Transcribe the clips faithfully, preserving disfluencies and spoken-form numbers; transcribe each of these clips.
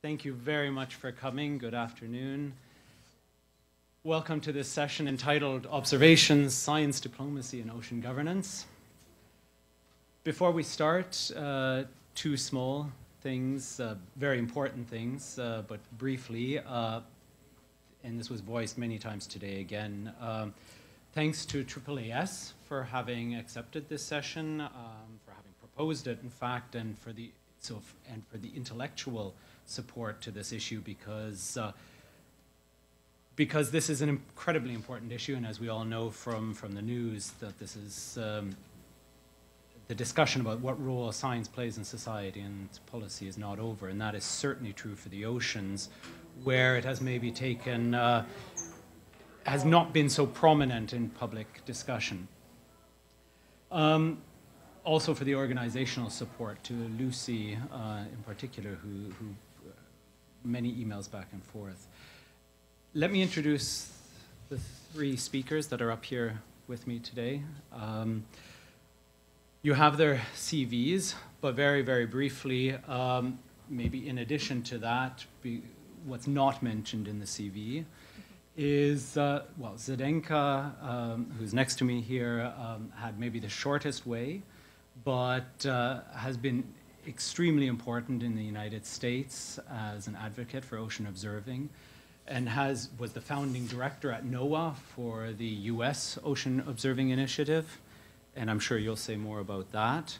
Thank you very much for coming. Good afternoon. Welcome to this session entitled Observations, Science, Diplomacy, and Ocean Governance. Before we start, uh, two small things, uh, very important things, uh, but briefly, uh, and this was voiced many times today again. Uh, thanks to A A A S for having accepted this session, um, for having proposed it, in fact, and for the so and for the intellectual support to this issue, because uh, because this is an incredibly important issue, and as we all know from from the news, that this is um, the discussion about what role science plays in society and policy is not over, and that is certainly true for the oceans, where it has maybe taken uh, has not been so prominent in public discussion. Um, also for the organizational support to Lucy uh, in particular, who, who many emails back and forth. Let me introduce the three speakers that are up here with me today. Um, you have their C Vs, but very, very briefly, um, maybe in addition to that, be, what's not mentioned in the C V is, uh, well, Zdenka, um, who's next to me here, um, had maybe the shortest way, but uh, has been extremely important in the United States as an advocate for ocean observing, and has was the founding director at NOAA for the U S Ocean Observing Initiative, and I'm sure you'll say more about that.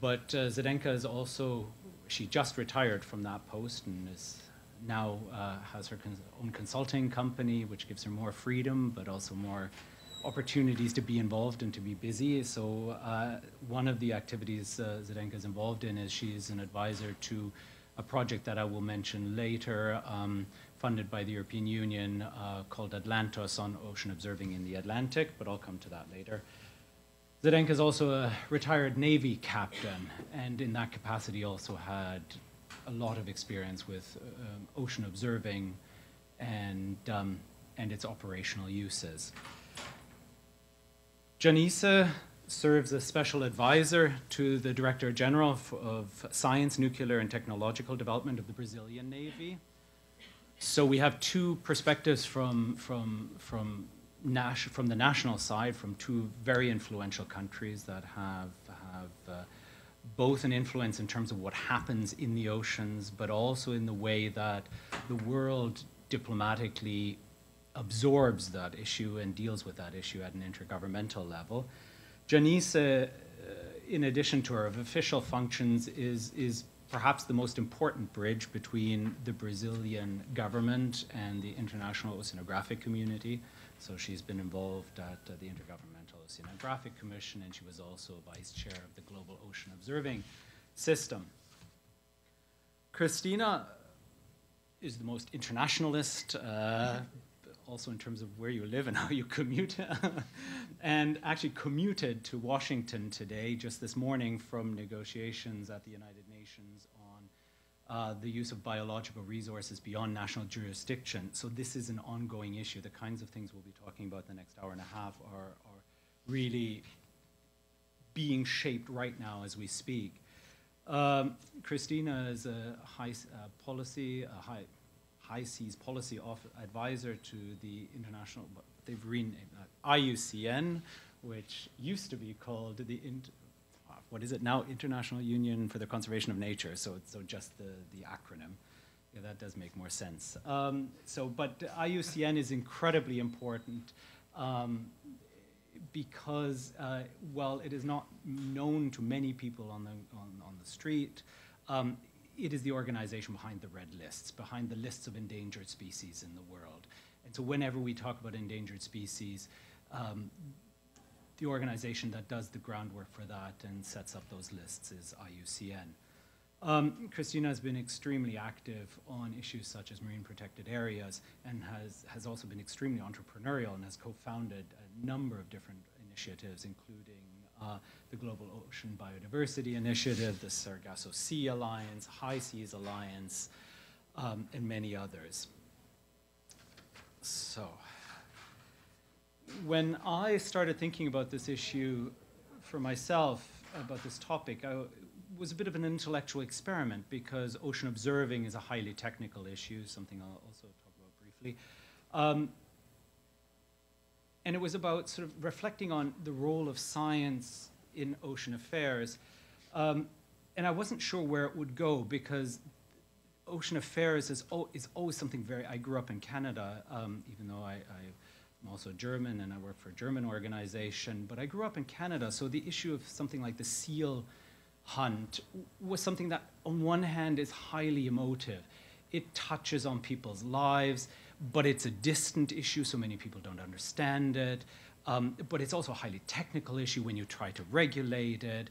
But uh, Zdenka is also, she just retired from that post and is now uh, has her cons own consulting company, which gives her more freedom, but also more opportunities to be involved and to be busy. So uh, one of the activities uh, Zdenka is involved in is she is an advisor to a project that I will mention later, um, funded by the European Union, uh, called Atlantos, on ocean observing in the Atlantic, but I'll come to that later. Zdenka is also a retired Navy captain, and in that capacity also had a lot of experience with um, ocean observing and, um, and its operational uses. Janice serves as special advisor to the Director General of, of Science, Nuclear, and Technological Development of the Brazilian Navy. So we have two perspectives from, from, from, Nash, from the national side, from two very influential countries that have, have uh, both an influence in terms of what happens in the oceans, but also in the way that the world diplomatically absorbs that issue and deals with that issue at an intergovernmental level. Janice, uh, in addition to her official functions, is, is perhaps the most important bridge between the Brazilian government and the international oceanographic community. So she's been involved at uh, the Intergovernmental Oceanographic Commission, and she was also vice chair of the Global Ocean Observing System. Kristina is the most internationalist, uh, also in terms of where you live and how you commute, and actually commuted to Washington today, just this morning, from negotiations at the United Nations on Uh, the use of biological resources beyond national jurisdiction. So this is an ongoing issue. The kinds of things we'll be talking about the next hour and a half are, are really being shaped right now as we speak. Um, Kristina is a high uh, policy, a high, high seas policy off advisor to the international, they've renamed that, I U C N, which used to be called the Inter What is it now? International Union for the Conservation of Nature. So, so just the, the acronym. Yeah, that does make more sense. Um, so, but I U C N is incredibly important um, because, uh, while it is not known to many people on the, on, on the street, um, it is the organization behind the red lists, behind the lists of endangered species in the world. And so whenever we talk about endangered species, um, the organization that does the groundwork for that and sets up those lists is I U C N. Um, Kristina has been extremely active on issues such as marine protected areas, and has, has also been extremely entrepreneurial, and has co-founded a number of different initiatives, including uh, the Global Ocean Biodiversity Initiative, the Sargasso Sea Alliance, High Seas Alliance, um, and many others. So, when I started thinking about this issue for myself, about this topic, I, was a bit of an intellectual experiment because ocean observing is a highly technical issue, something I'll also talk about briefly. Um, and it was about sort of reflecting on the role of science in ocean affairs. Um, and I wasn't sure where it would go because ocean affairs is, al is always something very, I grew up in Canada, um, even though I, I I'm also German and I work for a German organization, but I grew up in Canada, so the issue of something like the seal hunt was something that on one hand is highly emotive. It touches on people's lives, but it's a distant issue, so many people don't understand it. Um, but it's also a highly technical issue when you try to regulate it,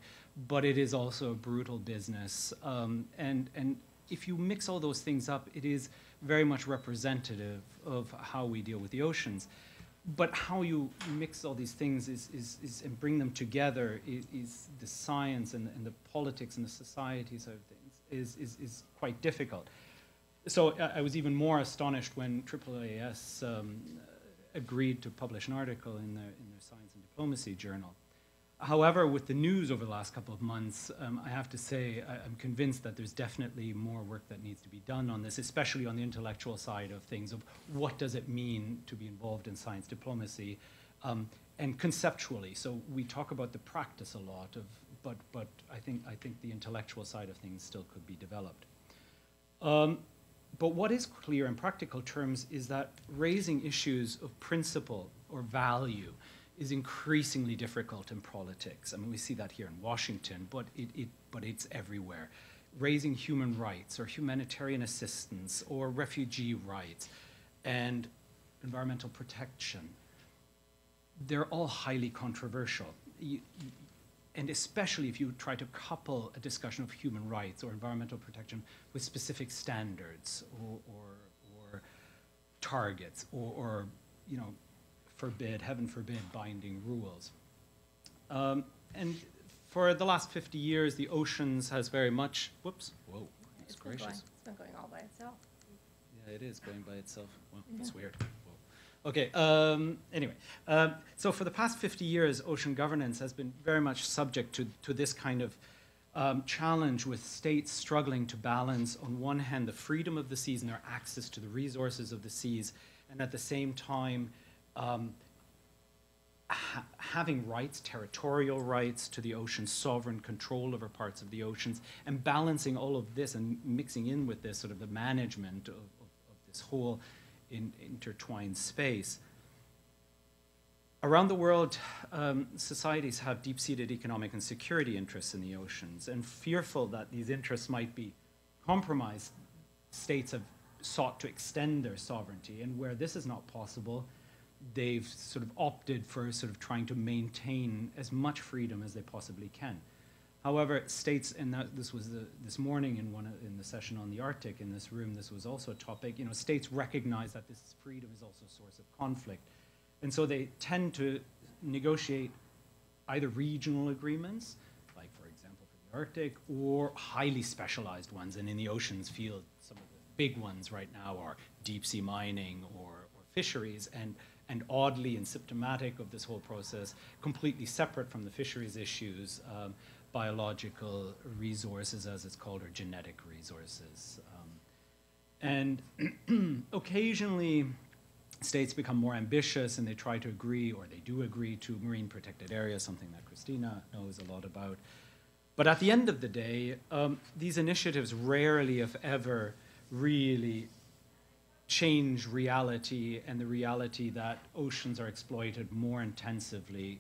but it is also a brutal business. Um, and, and if you mix all those things up, it is very much representative of how we deal with the oceans. But how you mix all these things is, is, is, and bring them together is, is the science and, and the politics and the society side of things is, is, is quite difficult. So I, I was even more astonished when triple A S um, agreed to publish an article in their, in their Science and Diplomacy journal. However, with the news over the last couple of months, um, I have to say I, I'm convinced that there's definitely more work that needs to be done on this, especially on the intellectual side of things, of what does it mean to be involved in science diplomacy, um, and conceptually. So we talk about the practice a lot, of, but, but I, think, I think the intellectual side of things still could be developed. Um, but what is clear in practical terms is that raising issues of principle or value is increasingly difficult in politics. I mean, we see that here in Washington, but, it, it, but it's everywhere. Raising human rights or humanitarian assistance or refugee rights and environmental protection, they're all highly controversial. You, you, and especially if you try to couple a discussion of human rights or environmental protection with specific standards or, or, or targets or, or, you know, forbid, heaven forbid, binding rules. Um, and for the last fifty years, the oceans has very much, whoops, whoa, it's gracious. Been going, it's been going all by itself. Yeah, it is going by itself. Well, yeah. That's weird. Whoa. Okay, um, anyway. Um, so for the past fifty years, ocean governance has been very much subject to, to this kind of um, challenge with states struggling to balance, on one hand, the freedom of the seas and their access to the resources of the seas, and at the same time, Um, ha having rights, territorial rights to the ocean, sovereign control over parts of the oceans, and balancing all of this and mixing in with this sort of the management of, of, of this whole in, intertwined space. Around the world, um, societies have deep-seated economic and security interests in the oceans, and fearful that these interests might be compromised, states have sought to extend their sovereignty, and where this is not possible, they've sort of opted for sort of trying to maintain as much freedom as they possibly can. However, states, and that, this was the, this morning in, one, in the session on the Arctic in this room, this was also a topic, you know, states recognize that this freedom is also a source of conflict. And so they tend to negotiate either regional agreements, like for example for the Arctic, or highly specialized ones. And in the oceans field, some of the big ones right now are deep sea mining or, or fisheries. And and oddly and symptomatic of this whole process, completely separate from the fisheries issues, um, biological resources, as it's called, or genetic resources. Um, and occasionally, states become more ambitious and they try to agree, or they do agree to marine protected areas, something that Kristina knows a lot about. But at the end of the day, um, these initiatives rarely, if ever, really change reality, and the reality that oceans are exploited more intensively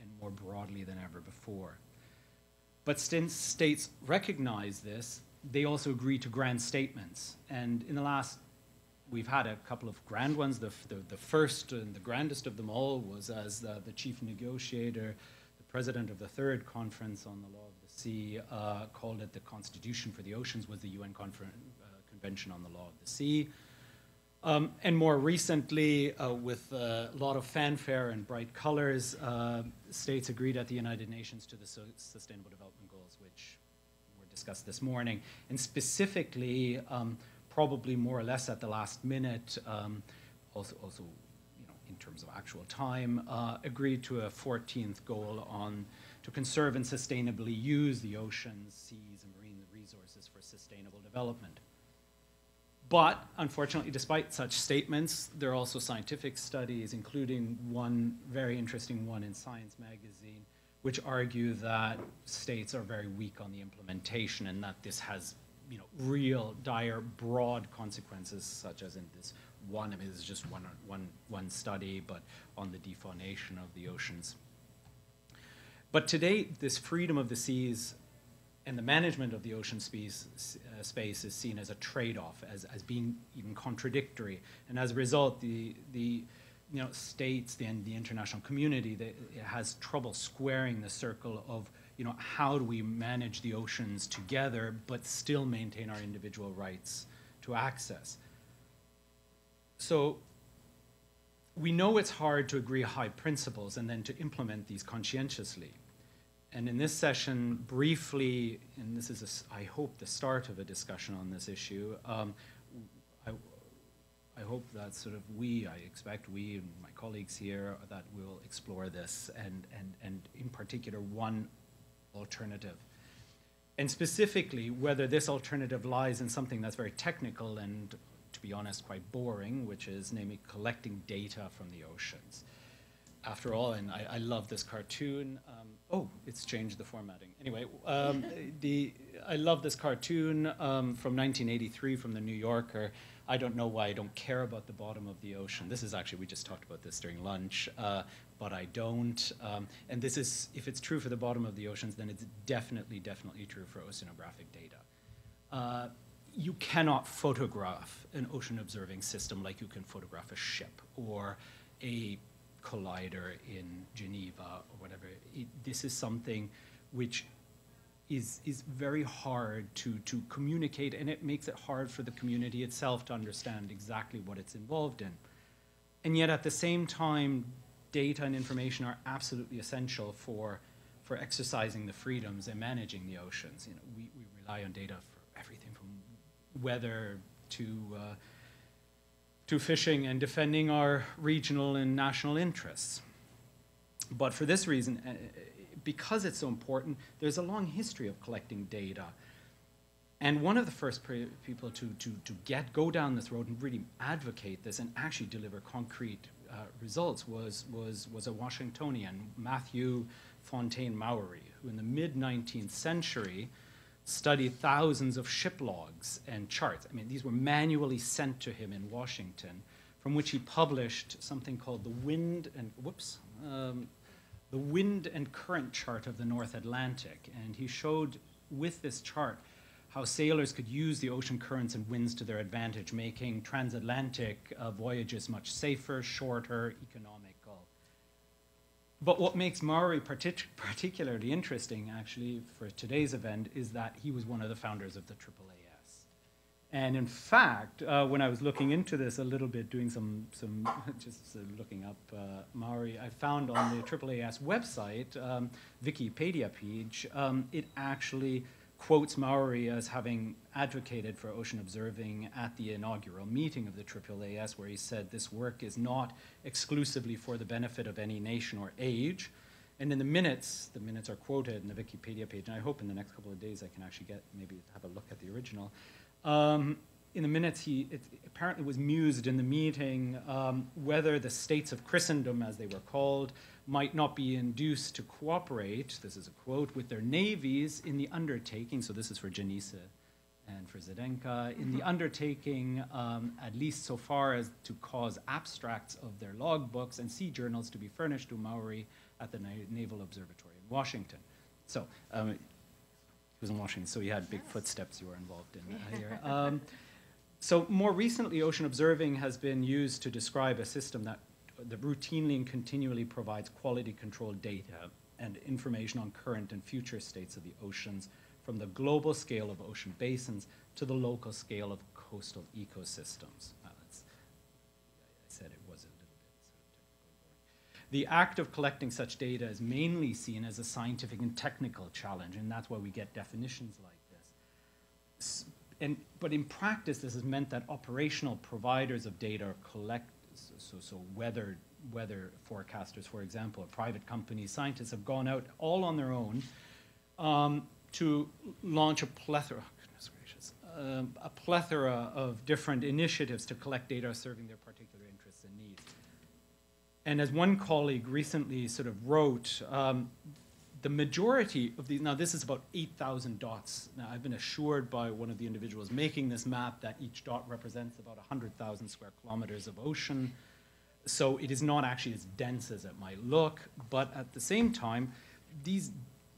and more broadly than ever before. But since states recognize this, they also agree to grand statements. And in the last, we've had a couple of grand ones. The, the, the first and the grandest of them all was as uh, the chief negotiator, the president of the third conference on the law of the sea, uh, called it the Constitution for the Oceans, was the U N Confer- uh, Convention on the Law of the Sea. Um, and more recently, uh, with a lot of fanfare and bright colors, uh, states agreed at the United Nations to the so Sustainable Development Goals, which were discussed this morning. And specifically, um, probably more or less at the last minute, um, also, also you know, in terms of actual time, uh, agreed to a fourteenth goal on to conserve and sustainably use the oceans, seas, and marine resources for sustainable development. But unfortunately, despite such statements, there are also scientific studies, including one very interesting one in Science magazine, which argue that states are very weak on the implementation and that this has, you know, real, dire, broad consequences, such as in this one, I mean, this is just one, one, one study, but on the defaunation of the oceans. But to date, this freedom of the seas and the management of the ocean space, uh, space is seen as a trade-off, as, as being even contradictory. And as a result, the, the you know, states and the international community that has trouble squaring the circle of, you know, how do we manage the oceans together but still maintain our individual rights to access? So we know it's hard to agree high principles and then to implement these conscientiously. And in this session, briefly, and this is, a, I hope, the start of a discussion on this issue, um, I, I hope that sort of we, I expect we and my colleagues here, that we'll explore this, and, and, and in particular, one alternative. And specifically, whether this alternative lies in something that's very technical and, to be honest, quite boring, which is namely collecting data from the oceans. After all, and I, I love this cartoon. Um, oh, it's changed the formatting. Anyway, um, the, I love this cartoon um, from nineteen eighty-three from the New Yorker. I don't know why I don't care about the bottom of the ocean. This is actually, we just talked about this during lunch, uh, but I don't. Um, and this is, if it's true for the bottom of the oceans, then it's definitely, definitely true for oceanographic data. Uh, you cannot photograph an ocean observing system like you can photograph a ship or a collider in Geneva or whatever. It, this is something which is, is very hard to, to communicate, and it makes it hard for the community itself to understand exactly what it's involved in. And yet at the same time, data and information are absolutely essential for, for exercising the freedoms and managing the oceans. You know, we, we rely on data for everything from weather to uh, to fishing and defending our regional and national interests. But for this reason, because it's so important, there's a long history of collecting data. And one of the first people to, to, to get, go down this road and really advocate this and actually deliver concrete uh, results was, was, was a Washingtonian, Matthew Fontaine Maury, who in the mid nineteenth century studied thousands of ship logs and charts. I mean, these were manually sent to him in Washington, from which he published something called the Wind and whoops, um, the Wind and Current Chart of the North Atlantic. And he showed with this chart how sailors could use the ocean currents and winds to their advantage, making transatlantic uh, voyages much safer, shorter, economical. But what makes Maury partic particularly interesting, actually, for today's event is that he was one of the founders of the triple A S. And in fact, uh, when I was looking into this a little bit, doing some, some just uh, looking up uh, Maury, I found on the triple A S website, um, Wikipedia page, um, it actually quotes Maury as having advocated for ocean observing at the inaugural meeting of the triple A S, where he said this work is not exclusively for the benefit of any nation or age. And in the minutes, the minutes are quoted in the Wikipedia page, and I hope in the next couple of days I can actually get, maybe have a look at the original. Um, in the minutes, he it apparently was mused in the meeting um, whether the states of Christendom, as they were called, might not be induced to cooperate, this is a quote, with their navies in the undertaking, so this is for Janice and for Zdenka, in the undertaking, um, at least so far as to cause abstracts of their logbooks and sea journals to be furnished to Maury at the Na Naval Observatory in Washington. So, um, he was in Washington, so he had big footsteps you were involved in uh, here. Um, so more recently, ocean observing has been used to describe a system that that routinely and continually provides quality controlled data and information on current and future states of the oceans from the global scale of ocean basins to the local scale of coastal ecosystems. Uh, that's, I said it was a little bit sort of technical. The act of collecting such data is mainly seen as a scientific and technical challenge, and that's why we get definitions like this. S and, but in practice, this has meant that operational providers of data are collect So, so weather, weather forecasters, for example, private companies, scientists have gone out all on their own um, to launch a plethora, goodness gracious, um, a plethora of different initiatives to collect data serving their particular interests and needs. And as one colleague recently sort of wrote, um, the majority of these, now this is about eight thousand dots. Now I've been assured by one of the individuals making this map that each dot represents about one hundred thousand square kilometers of ocean. So it is not actually as dense as it might look, but at the same time, these,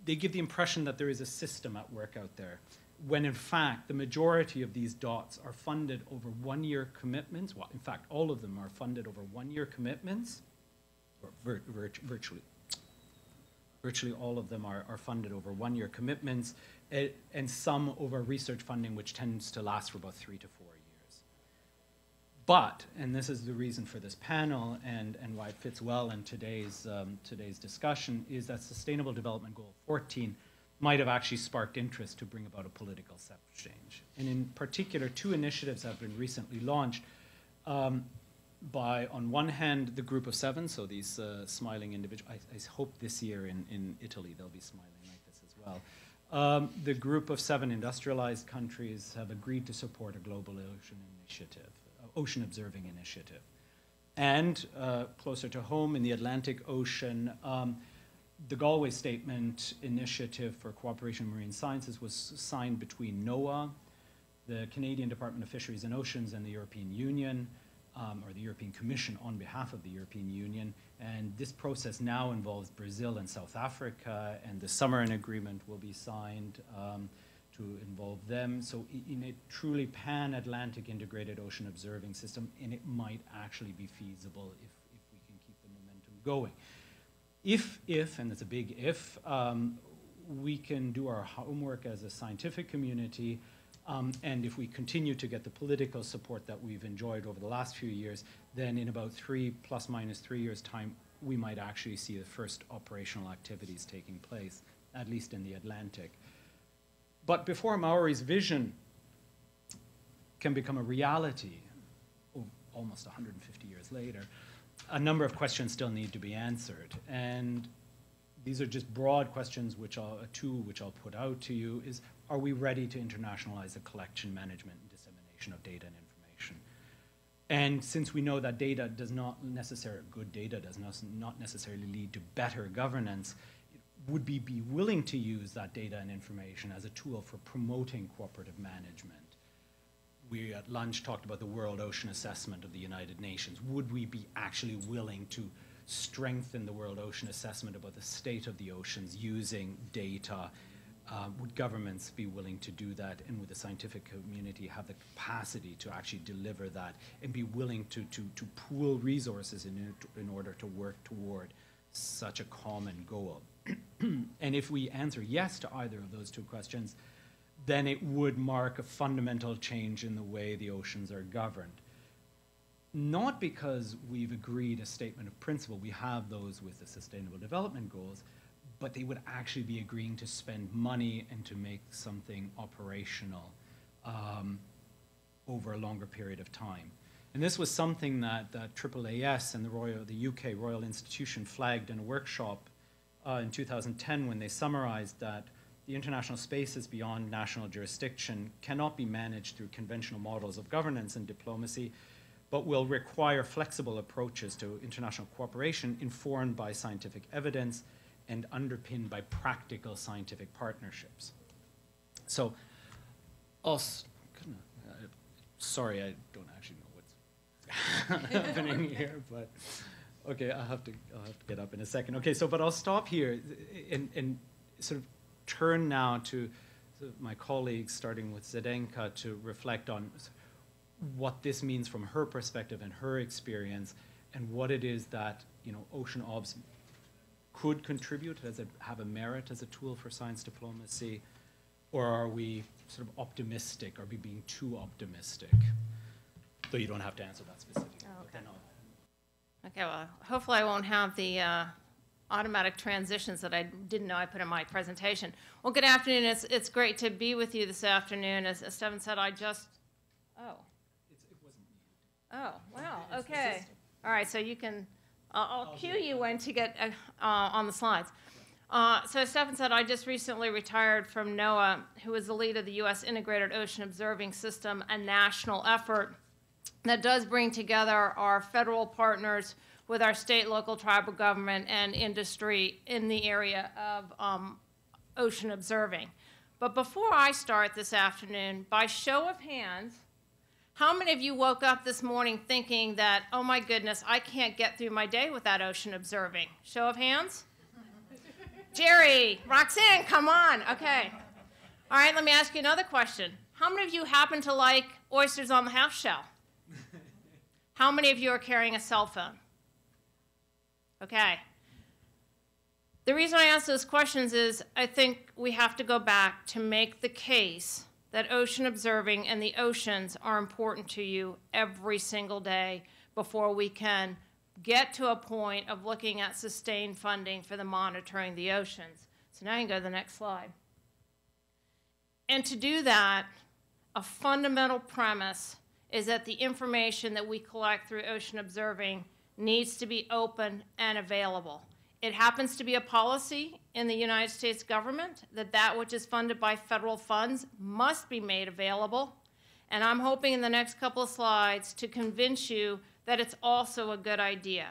they give the impression that there is a system at work out there, when in fact the majority of these dots are funded over one-year commitments. Well, in fact, all of them are funded over one-year commitments, or vir vir virtually. Virtually all of them are, are funded over one-year commitments, and, and some over research funding, which tends to last for about three to four years. But, and this is the reason for this panel and, and why it fits well in today's, um, today's discussion, is that Sustainable Development Goal fourteen might have actually sparked interest to bring about a political step change. And in particular, two initiatives have been recently launched um, by, on one hand, the Group of Seven, so these uh, smiling individuals. I, I hope this year in, in Italy they'll be smiling like this as well. Um, the Group of Seven industrialized countries have agreed to support a global ocean initiative, uh, ocean observing initiative. And uh, closer to home in the Atlantic Ocean, um, the Galway Statement Initiative for Cooperation in Marine Sciences was signed between NOAA, the Canadian Department of Fisheries and Oceans, and the European Union. Um, or the European Commission on behalf of the European Union. And this process now involves Brazil and South Africa, and this summer an agreement will be signed um, to involve them. So in a truly pan-Atlantic integrated ocean observing system, and it might actually be feasible if, if we can keep the momentum going. If, if, and that's a big if, um, we can do our homework as a scientific community, Um, and if we continue to get the political support that we've enjoyed over the last few years, then in about three, plus minus three years' time, we might actually see the first operational activities taking place, at least in the Atlantic. But before Maury's vision can become a reality, almost one hundred fifty years later, a number of questions still need to be answered. And these are just broad questions, which I'll, two which I'll put out to you, is are we ready to internationalize the collection, management, and dissemination of data and information? And since we know that data does not necessarily, good data does not necessarily lead to better governance, would we be willing to use that data and information as a tool for promoting cooperative management? We at lunch talked about the World Ocean Assessment of the United Nations. Would we be actually willing to strengthen the World Ocean Assessment about the state of the oceans using data? Uh, would governments be willing to do that, and would the scientific community have the capacity to actually deliver that and be willing to, to, to pool resources in, in order to work toward such a common goal? And if we answer yes to either of those two questions, then it would mark a fundamental change in the way the oceans are governed. Not because we've agreed a statement of principle, we have those with the Sustainable Development Goals, but they would actually be agreeing to spend money and to make something operational um, over a longer period of time. And this was something that, that A A A S and the, Royal, the U K Royal Institution flagged in a workshop uh, in two thousand ten when they summarized that the international spaces beyond national jurisdiction cannot be managed through conventional models of governance and diplomacy, but will require flexible approaches to international cooperation informed by scientific evidence and underpinned by practical scientific partnerships. So, us, sorry, I don't actually know what's happening here, but okay, I'll have to, I'll have to get up in a second. Okay, so, but I'll stop here and, and sort of turn now to my colleagues, starting with Zdenka, to reflect on what this means from her perspective and her experience, and what it is that, you know, ocean obs could contribute, does it have a merit as a tool for science diplomacy, or are we sort of optimistic, are we being too optimistic? Though you don't have to answer that specifically. Oh, okay. Okay, well, hopefully I won't have the uh, automatic transitions that I didn't know I put in my presentation. Well, good afternoon. It's, it's great to be with you this afternoon. As, as Stephen said, I just, oh. It's, it wasn't needed. Oh, wow, it's okay. All right, so you can, uh, I'll cue you when to get uh, on the slides. Uh, so as Stefan said, I just recently retired from NOAA, who is the lead of the U S Integrated Ocean Observing System, a national effort that does bring together our federal partners with our state, local, tribal government, and industry in the area of um, ocean observing. But before I start this afternoon, by show of hands, how many of you woke up this morning thinking that, oh my goodness, I can't get through my day without ocean observing? Show of hands? Jerry, Roxanne, come on. Okay. All right, let me ask you another question. How many of you happen to like oysters on the half shell? How many of you are carrying a cell phone? Okay. The reason I ask those questions is I think we have to go back to make the case that ocean observing and the oceans are important to you every single day before we can get to a point of looking at sustained funding for the monitoring the oceans. So now you can go to the next slide. And to do that, a fundamental premise is that the information that we collect through ocean observing needs to be open and available. It happens to be a policy in the United States government that that which is funded by federal funds must be made available. And I'm hoping in the next couple of slides to convince you that it's also a good idea.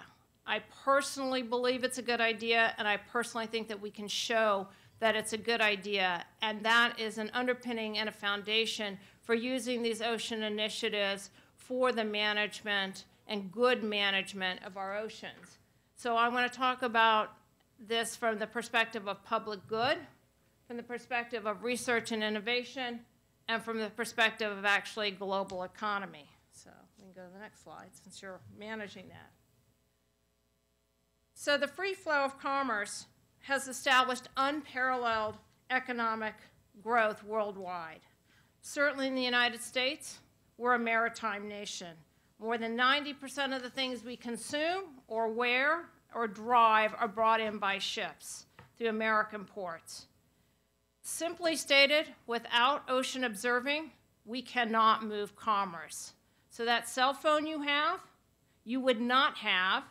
I personally believe it's a good idea, and I personally think that we can show that it's a good idea, and that is an underpinning and a foundation for using these ocean initiatives for the management and good management of our oceans. So I want to talk about this from the perspective of public good, from the perspective of research and innovation, and from the perspective of actually global economy. So we can go to the next slide since you're managing that. So the free flow of commerce has established unparalleled economic growth worldwide. Certainly in the United States, we're a maritime nation. More than ninety percent of the things we consume or wear or drive are brought in by ships through American ports. Simply stated, without ocean observing, we cannot move commerce. So that cell phone you have, you would not have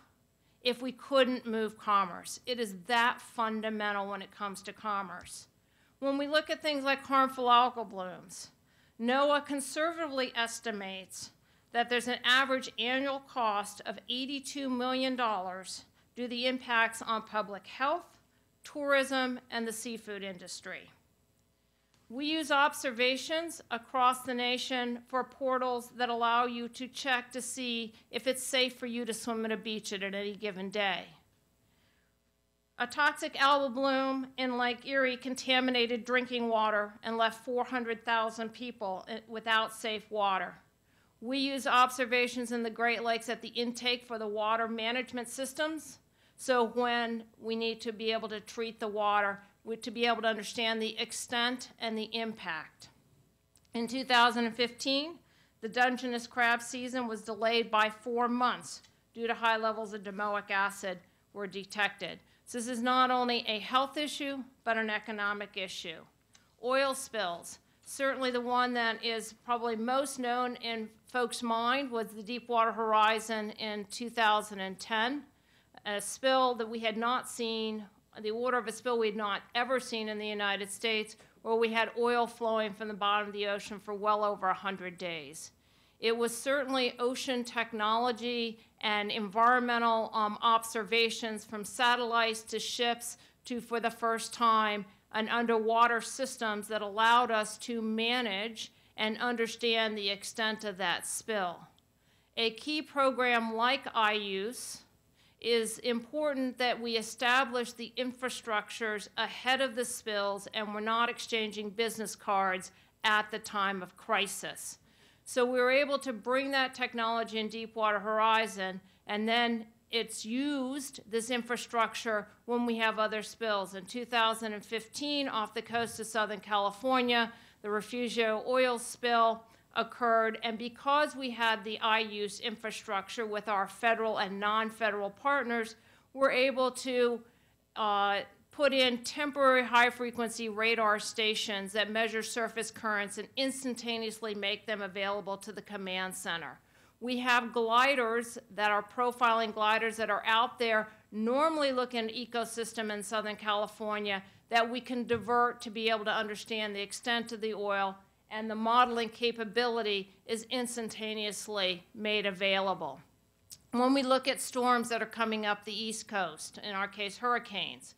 if we couldn't move commerce. It is that fundamental when it comes to commerce. When we look at things like harmful algal blooms, NOAA conservatively estimates that there's an average annual cost of eighty-two million dollars due to the impacts on public health, tourism, and the seafood industry. We use observations across the nation for portals that allow you to check to see if it's safe for you to swim at a beach at any given day. A toxic algal bloom in Lake Erie contaminated drinking water and left four hundred thousand people without safe water. We use observations in the Great Lakes at the intake for the water management systems, so when we need to be able to treat the water, we, to be able to understand the extent and the impact. In two thousand fifteen, the Dungeness crab season was delayed by four months due to high levels of domoic acid were detected. So this is not only a health issue, but an economic issue. Oil spills. Certainly the one that is probably most known in folks' mind was the Deepwater Horizon in two thousand ten, a spill that we had not seen, the order of a spill we had not ever seen in the United States, where we had oil flowing from the bottom of the ocean for well over one hundred days. It was certainly ocean technology and environmental um, observations from satellites to ships to, for the first time, and underwater systems that allowed us to manage and understand the extent of that spill. A key program like I O O S is important that we establish the infrastructures ahead of the spills and we're not exchanging business cards at the time of crisis. So we were able to bring that technology in Deepwater Horizon, and then it's used, this infrastructure, when we have other spills. In two thousand fifteen, off the coast of Southern California, the Refugio oil spill occurred, and because we had the I O O S infrastructure with our federal and non-federal partners, we're able to uh, put in temporary high-frequency radar stations that measure surface currents and instantaneously make them available to the command center. We have gliders that are profiling gliders that are out there normally looking at ecosystem in Southern California that we can divert to be able to understand the extent of the oil, and the modeling capability is instantaneously made available. When we look at storms that are coming up the East Coast, in our case hurricanes,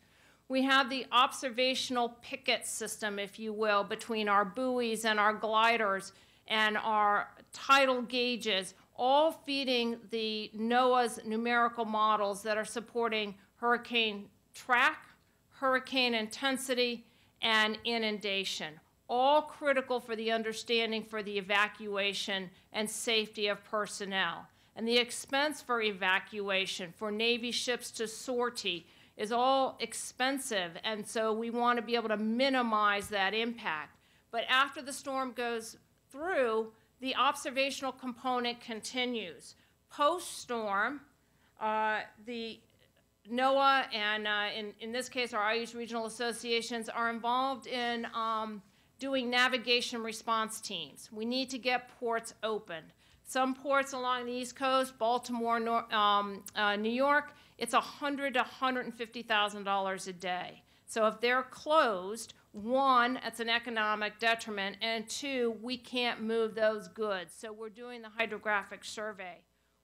we have the observational picket system, if you will, between our buoys and our gliders and our tidal gauges, all feeding the NOAA's numerical models that are supporting hurricane track, hurricane intensity, and inundation, all critical for the understanding for the evacuation and safety of personnel. And the expense for evacuation for Navy ships to sortie is all expensive, and so we want to be able to minimize that impact. But after the storm goes through, the observational component continues. Post-storm, uh, the NOAA and, uh, in, in this case, our I U C N regional associations are involved in um, doing navigation response teams. We need to get ports open. Some ports along the East Coast, Baltimore, Nor um, uh, New York, it's one hundred thousand to one hundred fifty thousand dollars a day. So if they're closed, one, it's an economic detriment, and two, we can't move those goods. So we're doing the hydrographic survey.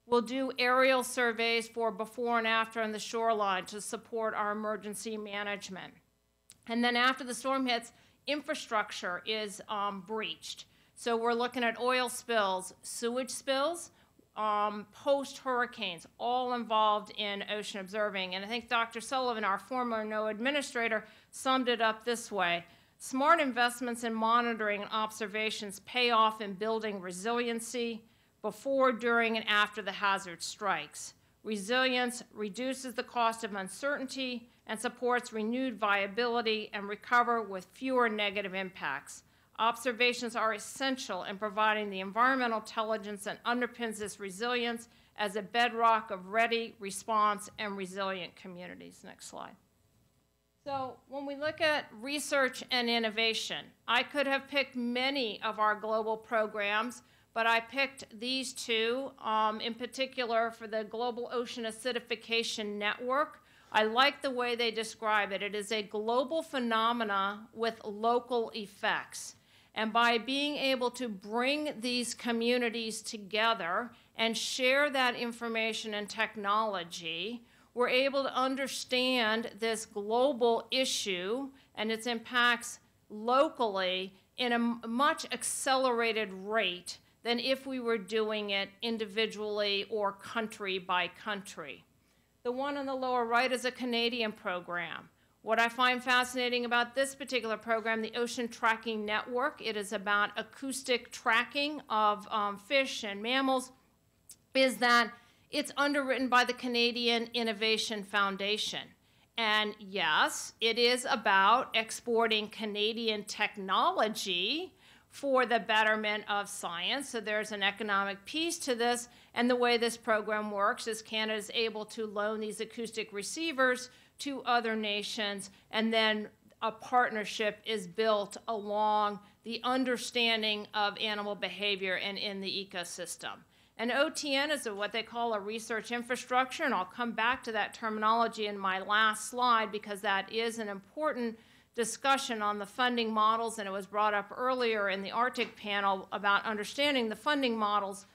We'll do aerial surveys for before and after on the shoreline to support our emergency management. And then after the storm hits, infrastructure is um, breached. So we're looking at oil spills, sewage spills, um, post-hurricanes, all involved in ocean observing. And I think Doctor Sullivan, our former NOAA administrator, summed it up this way. Smart investments in monitoring and observations pay off in building resiliency before, during, and after the hazard strikes. Resilience reduces the cost of uncertainty and supports renewed viability and recover with fewer negative impacts. Observations are essential in providing the environmental intelligence that underpins this resilience as a bedrock of ready, response, and resilient communities. Next slide. So when we look at research and innovation, I could have picked many of our global programs, but I picked these two um, in particular for the Global Ocean Acidification Network. I like the way they describe it. It is a global phenomena with local effects. And by being able to bring these communities together and share that information and technology, we're able to understand this global issue and its impacts locally in a much accelerated rate than if we were doing it individually or country by country. The one on the lower right is a Canadian program. What I find fascinating about this particular program, the Ocean Tracking Network, it is about acoustic tracking of um, fish and mammals, is that it's underwritten by the Canadian Innovation Foundation. And yes, it is about exporting Canadian technology for the betterment of science. So there's an economic piece to this, and the way this program works is Canada is able to loan these acoustic receivers to other nations, and then a partnership is built along the understanding of animal behavior and in the ecosystem. And O T N is what they call a research infrastructure, and I'll come back to that terminology in my last slide because that is an important discussion on the funding models, and it was brought up earlier in the Arctic panel about understanding the funding models.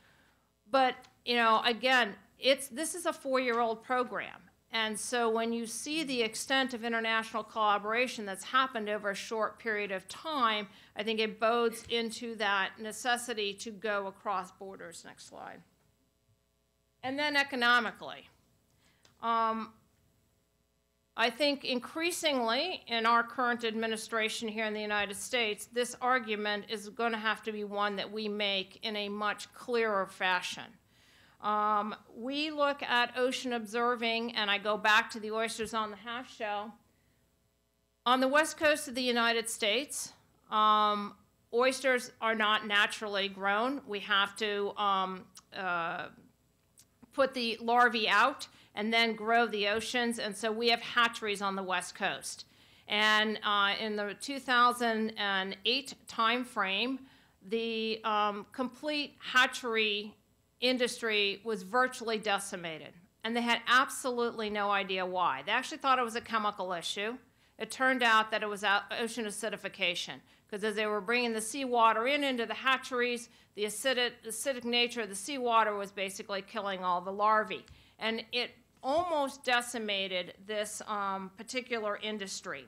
But, you know, again, it's, this is a four-year-old program. And so when you see the extent of international collaboration that's happened over a short period of time, I think it bodes into that necessity to go across borders. Next slide. And then economically. Um, I think increasingly in our current administration here in the United States, this argument is going to have to be one that we make in a much clearer fashion. Um, we look at ocean observing, and I go back to the oysters on the half shell. On the west coast of the United States, um, oysters are not naturally grown. We have to um, uh, put the larvae out and then grow the oceans, and so we have hatcheries on the West Coast. And uh, in the two thousand eight timeframe, the um, complete hatchery industry was virtually decimated, and they had absolutely no idea why. They actually thought it was a chemical issue. It turned out that it was ocean acidification, because as they were bringing the seawater in into the hatcheries, the acidic, acidic nature of the seawater was basically killing all the larvae. And it almost decimated this um, particular industry.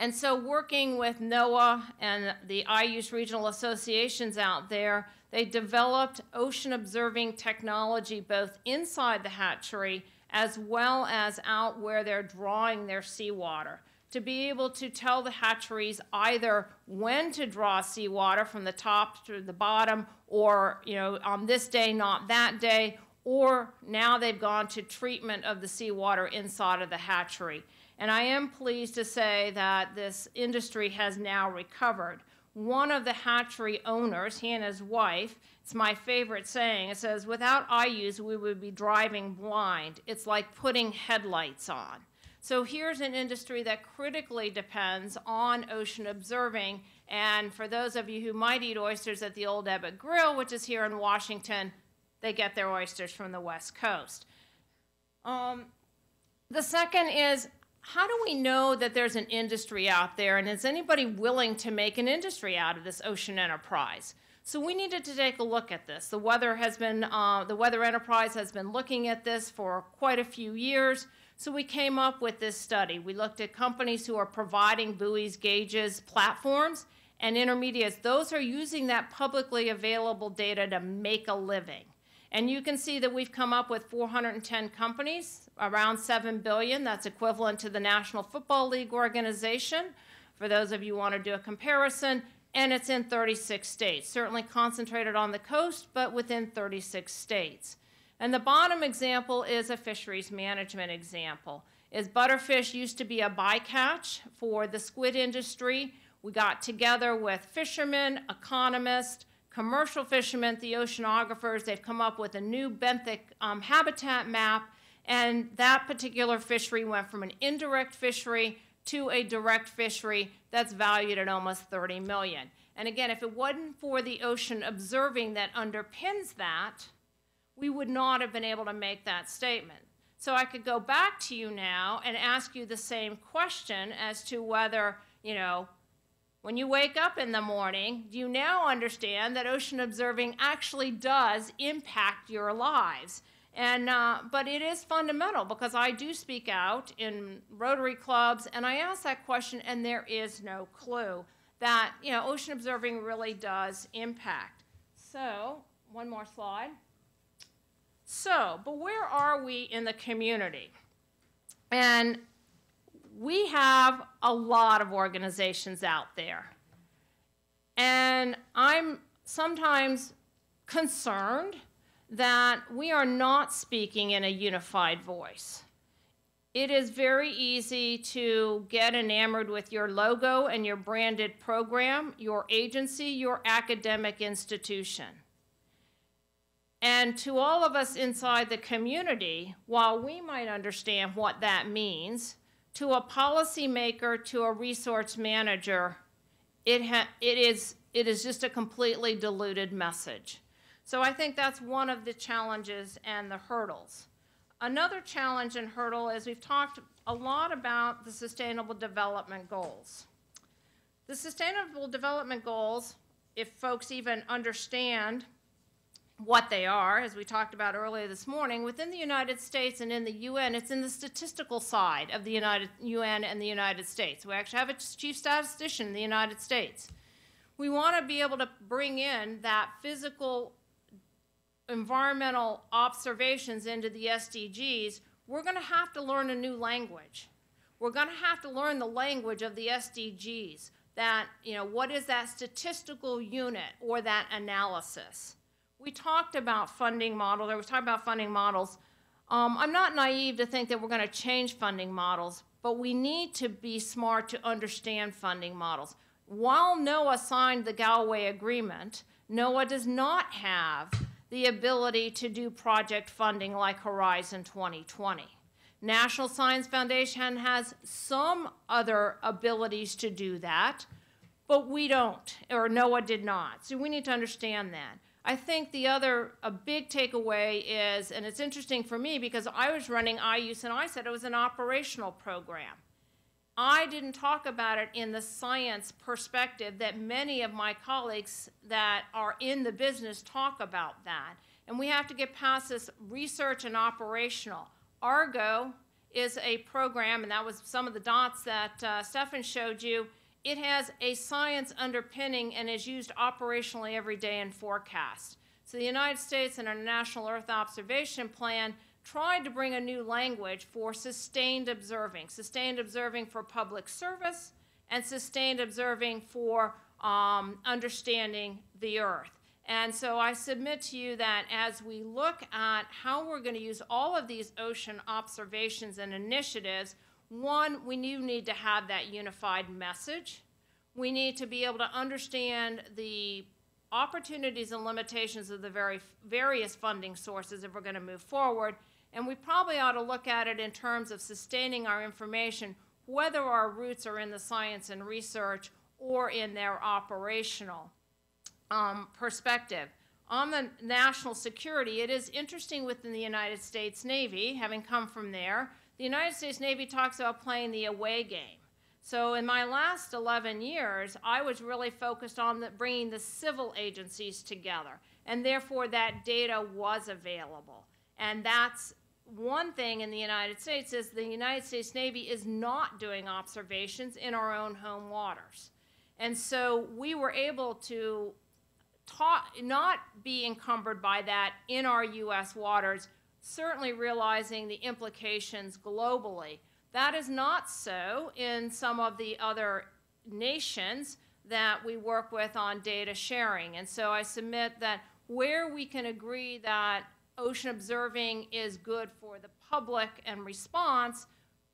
And so working with NOAA and the I U C N regional associations out there, they developed ocean observing technology both inside the hatchery as well as out where they're drawing their seawater, to be able to tell the hatcheries either when to draw seawater from the top to the bottom, or, you know, on this day, not that day, or now they've gone to treatment of the seawater inside of the hatchery. And I am pleased to say that this industry has now recovered. One of the hatchery owners, he and his wife, it's my favorite saying, it says, without I U C N, we would be driving blind. It's like putting headlights on. So here's an industry that critically depends on ocean observing. And for those of you who might eat oysters at the Old Ebbett Grill, which is here in Washington, they get their oysters from the West Coast. Um, the second is, how do we know that there's an industry out there, and is anybody willing to make an industry out of this ocean enterprise? So we needed to take a look at this. The weather has been, uh, the weather enterprise has been looking at this for quite a few years. So we came up with this study. We looked at companies who are providing buoys, gauges, platforms, and intermediates. Those are using that publicly available data to make a living. And you can see that we've come up with four hundred ten companies, around seven billion dollars. That's equivalent to the National Football League organization, for those of you who want to do a comparison. And it's in thirty-six states, certainly concentrated on the coast, but within thirty-six states. And the bottom example is a fisheries management example. Is butterfish used to be a bycatch for the squid industry. We got together with fishermen, economists, commercial fishermen, the oceanographers. They've come up with a new benthic um, habitat map, and that particular fishery went from an indirect fishery to a direct fishery that's valued at almost thirty million dollars. And again, if it wasn't for the ocean observing that underpins that, we would not have been able to make that statement. So I could go back to you now and ask you the same question as to whether, you know, when you wake up in the morning, do you now understand that ocean observing actually does impact your lives? And, uh, but it is fundamental, because I do speak out in Rotary clubs, and I ask that question, and there is no clue that, you know, ocean observing really does impact. So, one more slide. So, but where are we in the community? And we have a lot of organizations out there. And I'm sometimes concerned that we are not speaking in a unified voice. It is very easy to get enamored with your logo and your branded program, your agency, your academic institution. And to all of us inside the community, while we might understand what that means, to a policymaker, to a resource manager, it, ha it, is, it is just a completely diluted message. So I think that's one of the challenges and the hurdles. Another challenge and hurdle is we've talked a lot about the Sustainable Development Goals. The Sustainable Development Goals, if folks even understand what they are, as we talked about earlier this morning, within the United States and in the U N, it's in the statistical side of the United, U N and the United States. We actually have a chief statistician in the United States. We want to be able to bring in that physical environmental observations into the S D Gs. We're going to have to learn a new language. We're going to have to learn the language of the S D Gs, that, you know, what is that statistical unit or that analysis? We talked about funding models, or we talked about funding models. Um, I'm not naive to think that we're going to change funding models, but we need to be smart to understand funding models. While NOAA signed the Galway Agreement, NOAA does not have the ability to do project funding like Horizon twenty twenty. National Science Foundation has some other abilities to do that, but we don't, or NOAA did not. So we need to understand that. I think the other, a big takeaway is, and it's interesting for me because I was running I U C N and I said it was an operational program. I didn't talk about it in the science perspective that many of my colleagues that are in the business talk about that. And we have to get past this research and operational. Argo is a program, and that was some of the dots that uh, Stefan showed you. It has a science underpinning and is used operationally every day in forecast. So the United States and our National Earth Observation Plan tried to bring a new language for sustained observing, sustained observing for public service, and sustained observing for um, understanding the Earth. And so I submit to you that as we look at how we're going to use all of these ocean observations and initiatives, one, we do need to have that unified message. We need to be able to understand the opportunities and limitations of the very various funding sources if we're going to move forward. And we probably ought to look at it in terms of sustaining our information, whether our roots are in the science and research or in their operational um, perspective. On the national security, it is interesting within the United States Navy, having come from there, the United States Navy talks about playing the away game. So in my last eleven years, I was really focused on the, bringing the civil agencies together, and therefore that data was available. And that's one thing in the United States is the United States Navy is not doing observations in our own home waters. And so we were able to ta- not be encumbered by that in our U S waters, certainly realizing the implications globally. That is not so in some of the other nations that we work with on data sharing. And so I submit that where we can agree that ocean observing is good for the public and response,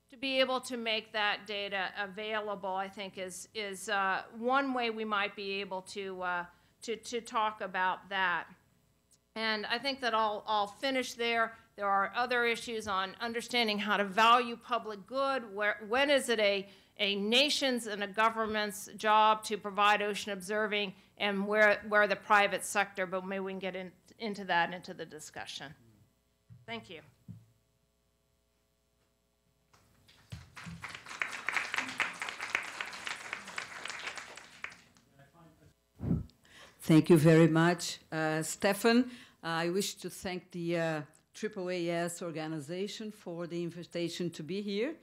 to be able to make that data available, I think is, is uh, one way we might be able to, uh, to, to talk about that. And I think that I'll, I'll finish there. There are other issues on understanding how to value public good. Where, when is it a, a nation's and a government's job to provide ocean observing, and where, where the private sector? But maybe we can get in, into that, into the discussion. Thank you. Thank you very much, uh, Stefan. I wish to thank the uh, triple A S organization for the invitation to be here.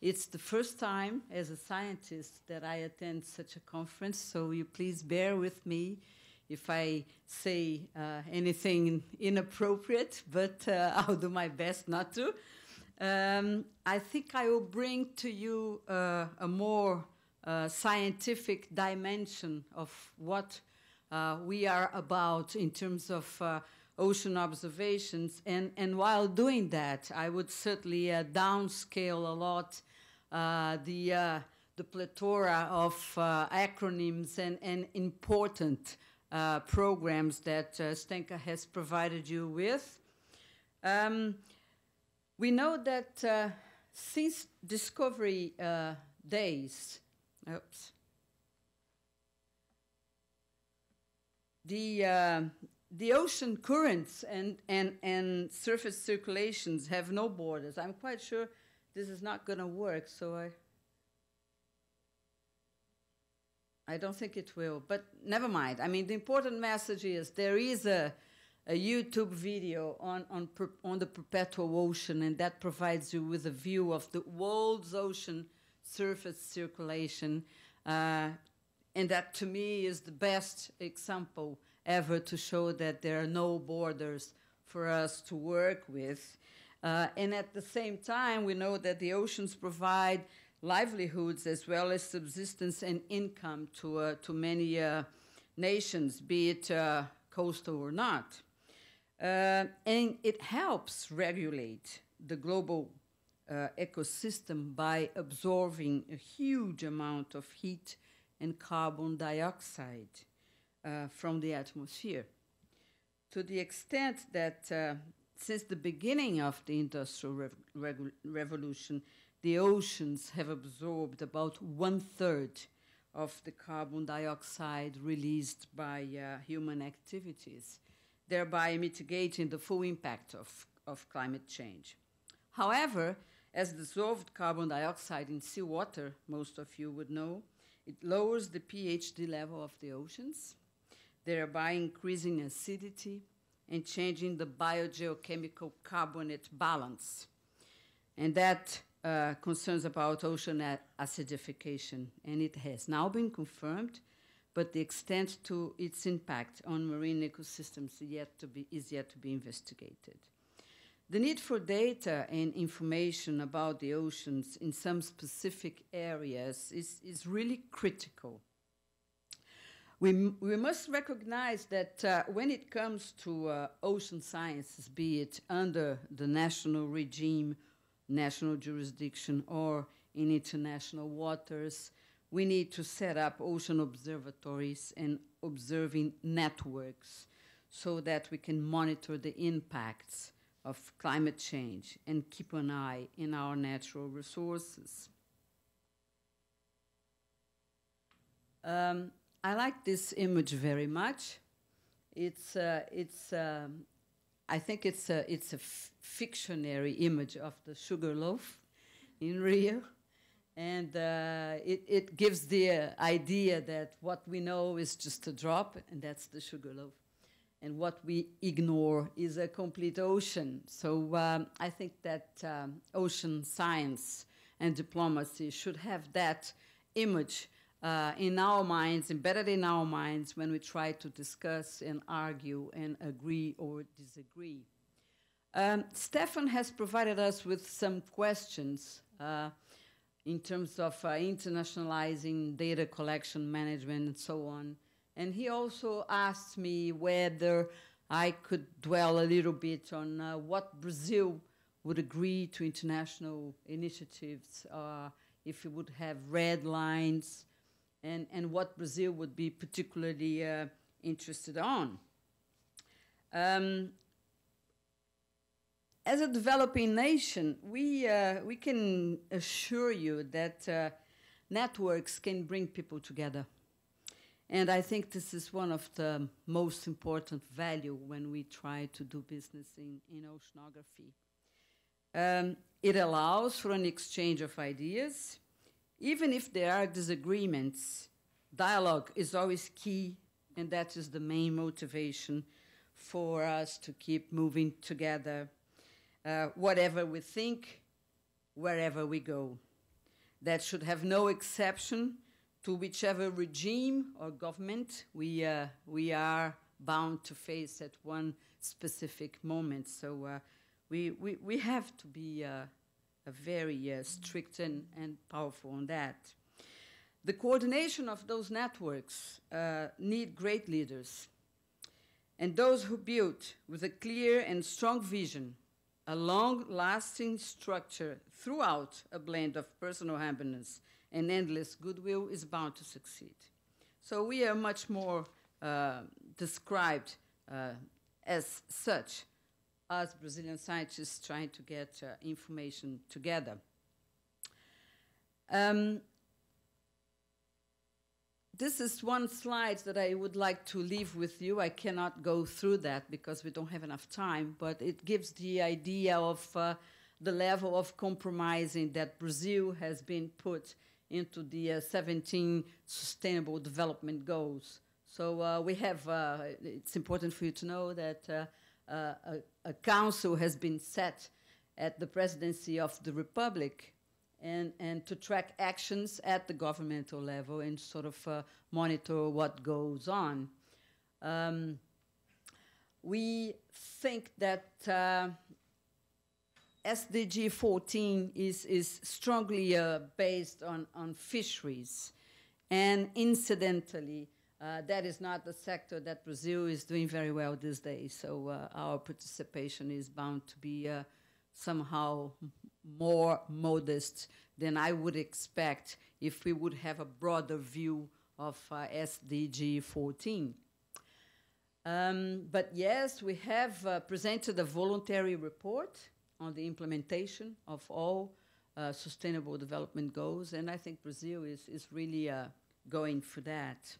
It's the first time as a scientist that I attend such a conference, so you please bear with me if I say uh, anything inappropriate, but uh, I'll do my best not to. Um, I think I will bring to you uh, a more uh, scientific dimension of what Uh, we are about in terms of uh, ocean observations. And, and while doing that, I would certainly uh, downscale a lot uh, the, uh, the plethora of uh, acronyms and, and important uh, programs that uh, Zdenka has provided you with. Um, we know that uh, since discovery uh, days, oops, The, uh, the ocean currents and, and, and surface circulations have no borders. I'm quite sure this is not going to work, so I, I don't think it will. But never mind. I mean, the important message is there is a, a YouTube video on, on, per, on the perpetual ocean, and that provides you with a view of the world's ocean surface circulation. Uh, And that, to me, is the best example ever to show that there are no borders for us to work with. Uh, and at the same time, we know that the oceans provide livelihoods as well as subsistence and income to, uh, to many uh, nations, be it uh, coastal or not. Uh, and it helps regulate the global uh, ecosystem by absorbing a huge amount of heat and carbon dioxide uh, from the atmosphere. To the extent that uh, since the beginning of the Industrial Rev Rev Revolution, the oceans have absorbed about one third of the carbon dioxide released by uh, human activities, thereby mitigating the full impact of, of climate change. However, as dissolved carbon dioxide in seawater, most of you would know, it lowers the pH level of the oceans, thereby increasing acidity and changing the biogeochemical carbonate balance. And that uh, concerns about ocean acidification, and it has now been confirmed, but the extent to its impact on marine ecosystems yet to be, is yet to be investigated. The need for data and information about the oceans in some specific areas is, is really critical. We, we must recognize that uh, when it comes to uh, ocean sciences, be it under the national regime, national jurisdiction, or in international waters, we need to set up ocean observatories and observing networks so that we can monitor the impacts of climate change and keep an eye on our natural resources. Um, I like this image very much. It's, uh, it's, um, I think it's a, it's a fictionary image of the sugar loaf in Rio. And uh, it, it gives the uh, idea that what we know is just a drop, and that's the sugar loaf. And what we ignore is a complete ocean. So um, I think that um, ocean science and diplomacy should have that image Uh, in our minds, embedded in our minds when we try to discuss and argue and agree or disagree. Um, Stefan has provided us with some questions uh, in terms of uh, internationalizing data collection management and so on. And he also asked me whether I could dwell a little bit on uh, what Brazil would agree to international initiatives, uh, if it would have red lines, And, and what Brazil would be particularly uh, interested on. Um, as a developing nation, we, uh, we can assure you that uh, networks can bring people together. And I think this is one of the most important value when we try to do business in, in oceanography. Um, it allows for an exchange of ideas. Even if there are disagreements, dialogue is always key, and that is the main motivation for us to keep moving together, uh, whatever we think, wherever we go. That should have no exception to whichever regime or government we, uh, we are bound to face at one specific moment. So uh, we, we, we have to be uh, very uh, strict and, and powerful on that. The coordination of those networks uh, need great leaders, and those who build with a clear and strong vision a long-lasting structure throughout a blend of personal happiness and endless goodwill is bound to succeed. So we are much more uh, described uh, as such, as Brazilian scientists trying to get uh, information together. Um, this is one slide that I would like to leave with you. I cannot go through that because we don't have enough time, but it gives the idea of uh, the level of compromising that Brazil has been put into the uh, seventeen Sustainable Development Goals. So uh, we have, uh, it's important for you to know that uh, Uh, a, a council has been set at the presidency of the Republic and, and to track actions at the governmental level and sort of uh, monitor what goes on. Um, we think that uh, S D G fourteen is, is strongly uh, based on, on fisheries, and incidentally, Uh, that is not the sector that Brazil is doing very well these days, so uh, our participation is bound to be uh, somehow more modest than I would expect if we would have a broader view of uh, S D G fourteen. Um, but yes, we have uh, presented a voluntary report on the implementation of all uh, Sustainable Development Goals, and I think Brazil is, is really uh, going for that.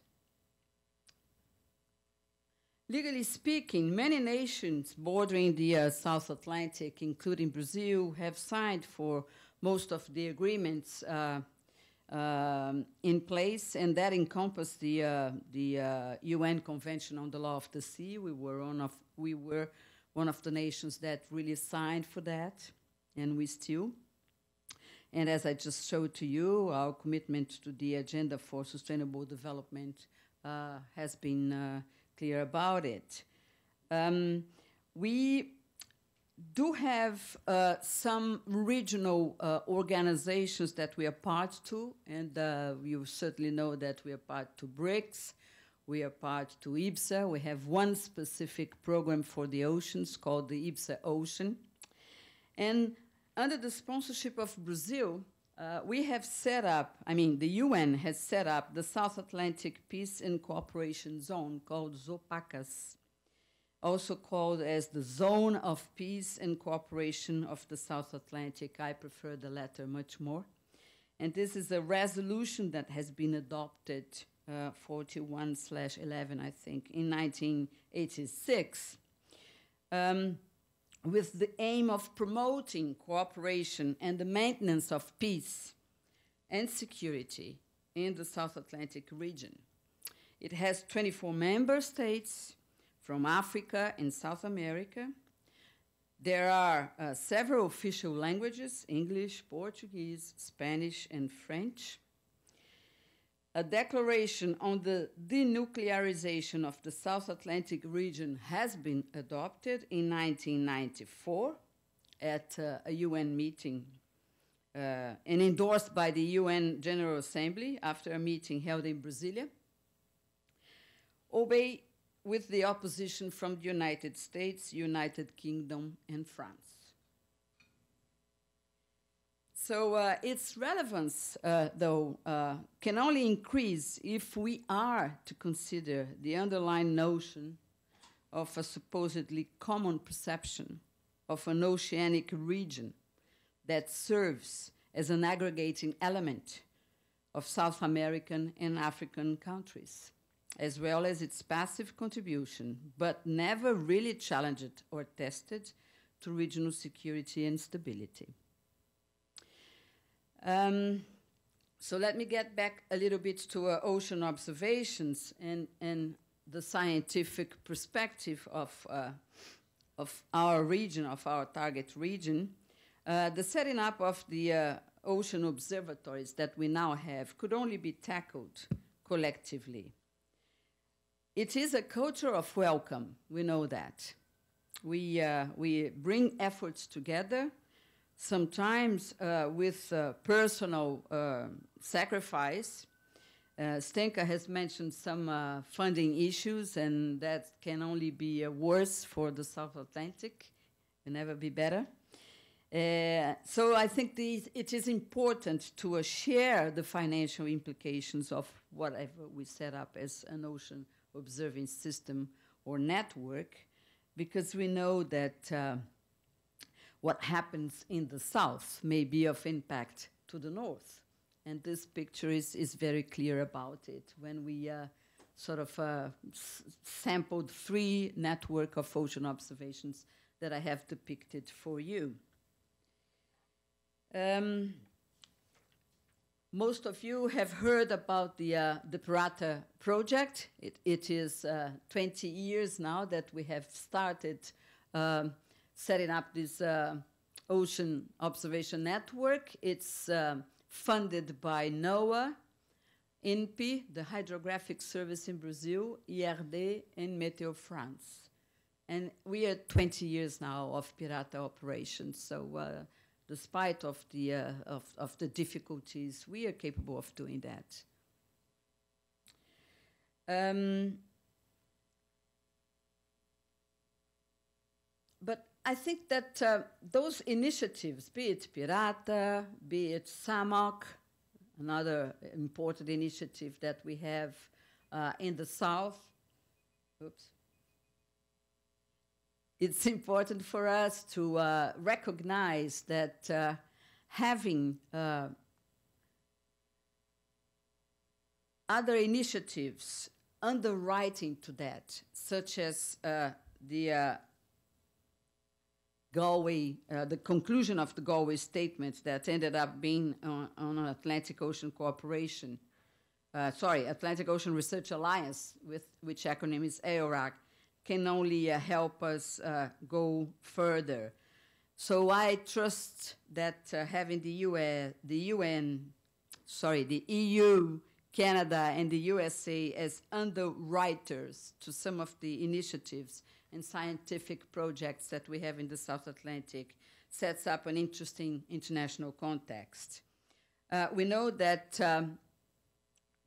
Legally speaking, many nations bordering the uh, South Atlantic, including Brazil, have signed for most of the agreements uh, uh, in place, and that encompass the, uh, the uh, U N Convention on the Law of the Sea. We were, one of, we were one of the nations that really signed for that, and we still. And as I just showed to you, our commitment to the Agenda for Sustainable Development uh, has been uh, clear about it. Um, we do have uh, some regional uh, organizations that we are part to, and uh, you certainly know that we are part to BRICS, we are part to IBSA. We have one specific program for the oceans called the IBSA Ocean. And under the sponsorship of Brazil, Uh, we have set up, I mean, the U N has set up the South Atlantic Peace and Cooperation Zone called ZOPACAS, also called as the Zone of Peace and Cooperation of the South Atlantic. I prefer the latter much more. And this is a resolution that has been adopted, uh, forty-one slash eleven, I think, in nineteen eighty-six. Um, with the aim of promoting cooperation and the maintenance of peace and security in the South Atlantic region. It has twenty-four member states from Africa and South America. There are uh, several official languages, English, Portuguese, Spanish, and French. A declaration on the denuclearization of the South Atlantic region has been adopted in nineteen ninety-four at uh, a U N meeting uh, and endorsed by the U N General Assembly after a meeting held in Brasilia, albeit with the opposition from the United States, United Kingdom, and France. So uh, its relevance, uh, though, uh, can only increase if we are to consider the underlying notion of a supposedly common perception of an oceanic region that serves as an aggregating element of South American and African countries, as well as its passive contribution, but never really challenged or tested, to regional security and stability. Um, so let me get back a little bit to uh, ocean observations and, and the scientific perspective of, uh, of our region, of our target region. Uh, the setting up of the uh, ocean observatories that we now have could only be tackled collectively. It is a culture of welcome, we know that. We, uh, we bring efforts together, sometimes uh, with uh, personal uh, sacrifice. Uh, Zdenka has mentioned some uh, funding issues, and that can only be uh, worse for the South Atlantic. It will never be better. Uh, so I think these, it is important to uh, share the financial implications of whatever we set up as an ocean observing system or network, because we know that uh, what happens in the south may be of impact to the north. And this picture is, is very clear about it. When we uh, sort of uh, s sampled three network of ocean observations that I have depicted for you. Um, most of you have heard about the, uh, the Pirata project. It, it is uh, twenty years now that we have started um, setting up this uh, ocean observation network. It's uh, funded by NOAA, I N P, the Hydrographic Service in Brazil, I R D, and Meteo France. And we are twenty years now of Pirata operations. So uh, despite of the, uh, of, of the difficulties, we are capable of doing that. Um, but I think that uh, those initiatives, be it Pirata, be it SAMOC, another important initiative that we have uh, in the south, oops, it's important for us to uh, recognize that uh, having uh, other initiatives underwriting to that, such as uh, the uh, Galway, uh, the conclusion of the Galway Statement that ended up being on, on Atlantic Ocean Cooperation, uh, sorry, Atlantic Ocean Research Alliance, with which acronym is AORAC, can only uh, help us uh, go further. So I trust that uh, having the U S, the U N, sorry, the E U, Canada, and the U S A as underwriters to some of the initiatives and scientific projects that we have in the South Atlantic sets up an interesting international context. Uh, we know that um,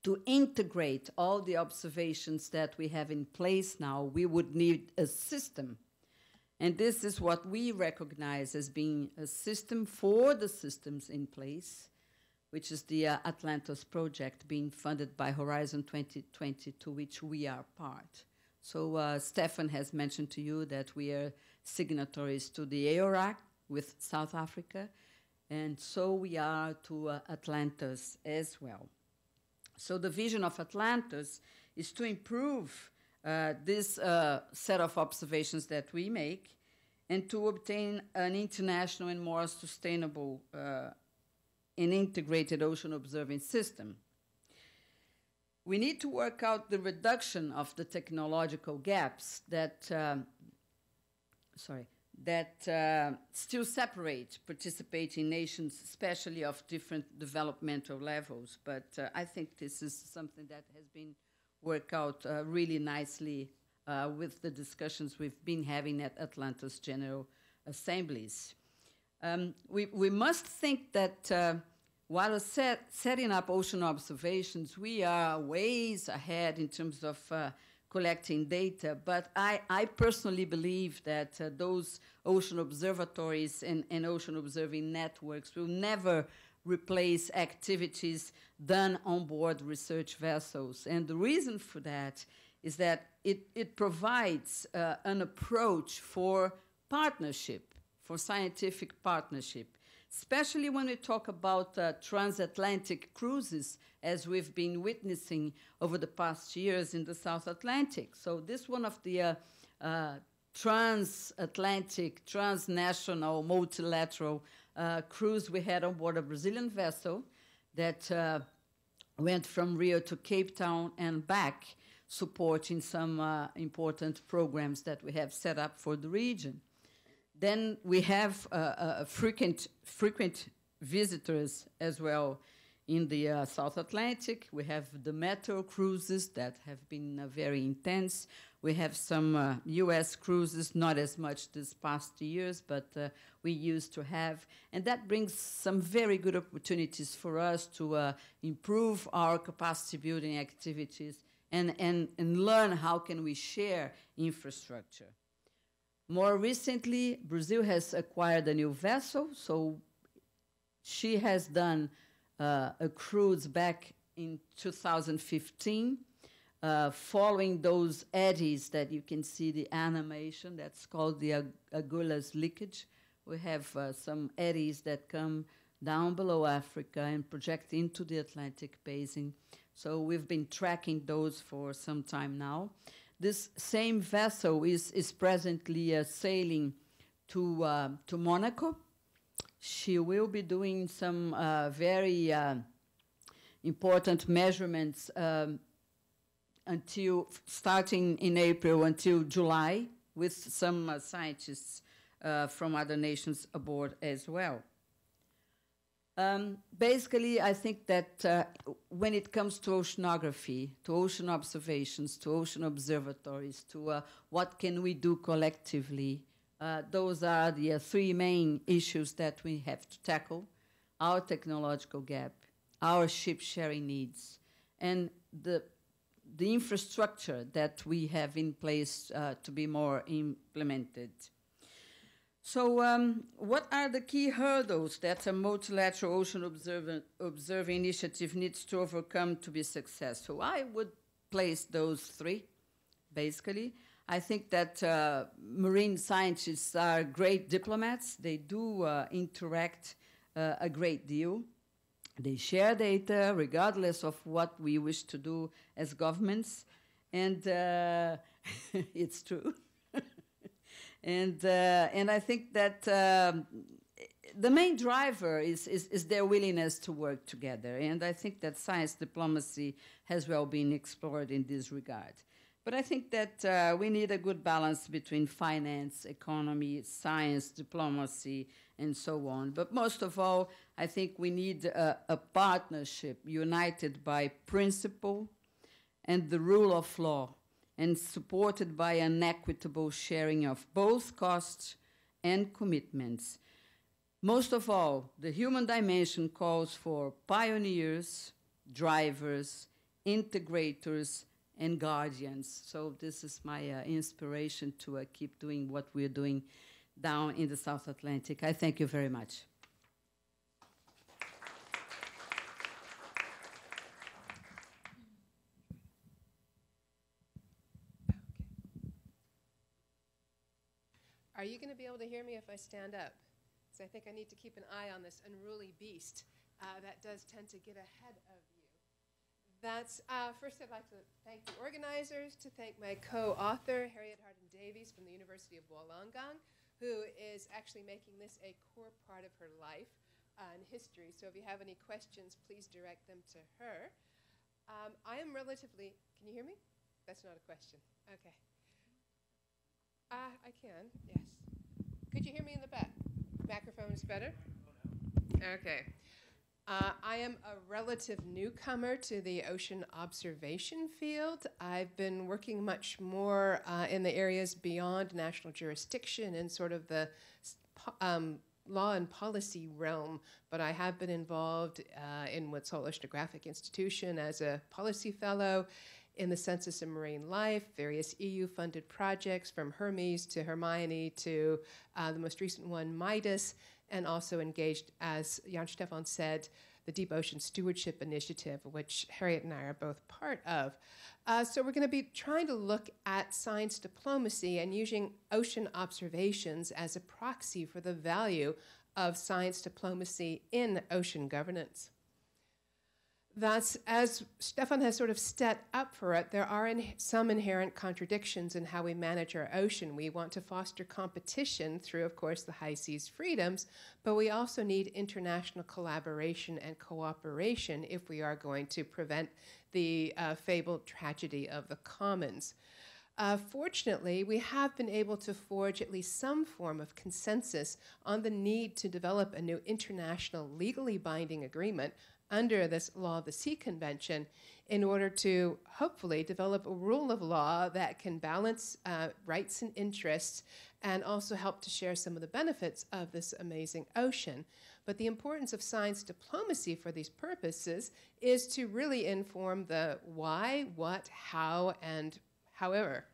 to integrate all the observations that we have in place now, we would need a system. And this is what we recognize as being a system for the systems in place, which is the uh, Atlantos project being funded by Horizon twenty twenty, to which we are part. So uh, Stefan has mentioned to you that we are signatories to the AORAC with South Africa, and so we are to uh, Atlantos as well. So the vision of Atlantos is to improve uh, this uh, set of observations that we make and to obtain an international and more sustainable uh, and integrated ocean observing system. We need to work out the reduction of the technological gaps that, um, sorry, that uh, still separate participating nations, especially of different developmental levels. But uh, I think this is something that has been worked out uh, really nicely uh, with the discussions we've been having at Atlantis General Assemblies. Um, we, we must think that uh, while set, setting up ocean observations, we are ways ahead in terms of uh, collecting data, but I, I personally believe that uh, those ocean observatories and, and ocean observing networks will never replace activities done on board research vessels. And the reason for that is that it, it provides uh, an approach for partnership, for scientific partnership, especially when we talk about uh, transatlantic cruises, as we've been witnessing over the past years in the South Atlantic. So this one of the uh, uh, transatlantic, transnational, multilateral uh, cruise we had on board a Brazilian vessel that uh, went from Rio to Cape Town and back, supporting some uh, important programs that we have set up for the region. Then we have uh, uh, frequent, frequent visitors as well in the uh, South Atlantic. We have the metro cruises that have been uh, very intense. We have some uh, U S cruises, not as much this past years, but uh, we used to have. And that brings some very good opportunities for us to uh, improve our capacity building activities and, and, and learn how can we share infrastructure. More recently, Brazil has acquired a new vessel, so she has done uh, a cruise back in two thousand fifteen, uh, following those eddies that you can see the animation that's called the Ag Agulhas leakage. We have uh, some eddies that come down below Africa and project into the Atlantic basin. So we've been tracking those for some time now. This same vessel is, is presently uh, sailing to, uh, to Monaco. She will be doing some uh, very uh, important measurements um, until starting in April until July with some uh, scientists uh, from other nations aboard as well. Um, basically, I think that uh, when it comes to oceanography, to ocean observations, to ocean observatories, to uh, what can we do collectively, uh, those are the uh, three main issues that we have to tackle: our technological gap, our ship sharing needs, and the, the infrastructure that we have in place uh, to be more implemented. So um, what are the key hurdles that a multilateral ocean observing initiative needs to overcome to be successful? I would place those three, basically. I think that uh, marine scientists are great diplomats. They do uh, interact uh, a great deal. They share data regardless of what we wish to do as governments, and uh, it's true. and uh, and I think that um, the main driver is, is is their willingness to work together, and I think that science diplomacy has well been explored in this regard. But I think that uh, we need a good balance between finance, economy, science, diplomacy, and so on. But most of all, I think we need a, a partnership united by principle and the rule of law, and supported by an equitable sharing of both costs and commitments. Most of all, the human dimension calls for pioneers, drivers, integrators, and guardians. So this is my uh, inspiration to uh, keep doing what we're doing down in the South Atlantic. I thank you very much. Are you going to be able to hear me if I stand up? Because I think I need to keep an eye on this unruly beast uh, that does tend to get ahead of you. That's, uh, first I'd like to thank the organizers, to thank my co-author, Harriet Hardin Davies from the University of Wollongong, who is actually making this a core part of her life uh, and history. So if you have any questions, please direct them to her. Um, I am relatively, can you hear me? That's not a question, okay. Uh, I can, yes. Could you hear me in the back? Microphone is better? Okay. Uh, I am a relative newcomer to the ocean observation field. I've been working much more uh, in the areas beyond national jurisdiction and sort of the um, law and policy realm, but I have been involved uh, in Woods Hole Oceanographic Institution as a policy fellow in the Census of Marine Life, various E U-funded projects from Hermes to Hermione to uh, the most recent one, Midas, and also engaged, as Jan Stefan said, the Deep Ocean Stewardship Initiative, which Harriet and I are both part of. Uh, so we're going to be trying to look at science diplomacy and using ocean observations as a proxy for the value of science diplomacy in ocean governance. That's, as Stefan has sort of set up for it, there are in some inherent contradictions in how we manage our ocean. We want to foster competition through, of course, the high seas freedoms, but we also need international collaboration and cooperation if we are going to prevent the uh, fabled tragedy of the commons. Uh, fortunately, we have been able to forge at least some form of consensus on the need to develop a new international legally binding agreement under this Law of the Sea Convention in order to hopefully develop a rule of law that can balance uh, rights and interests and also help to share some of the benefits of this amazing ocean. But the importance of science diplomacy for these purposes is to really inform the why, what, how, and however.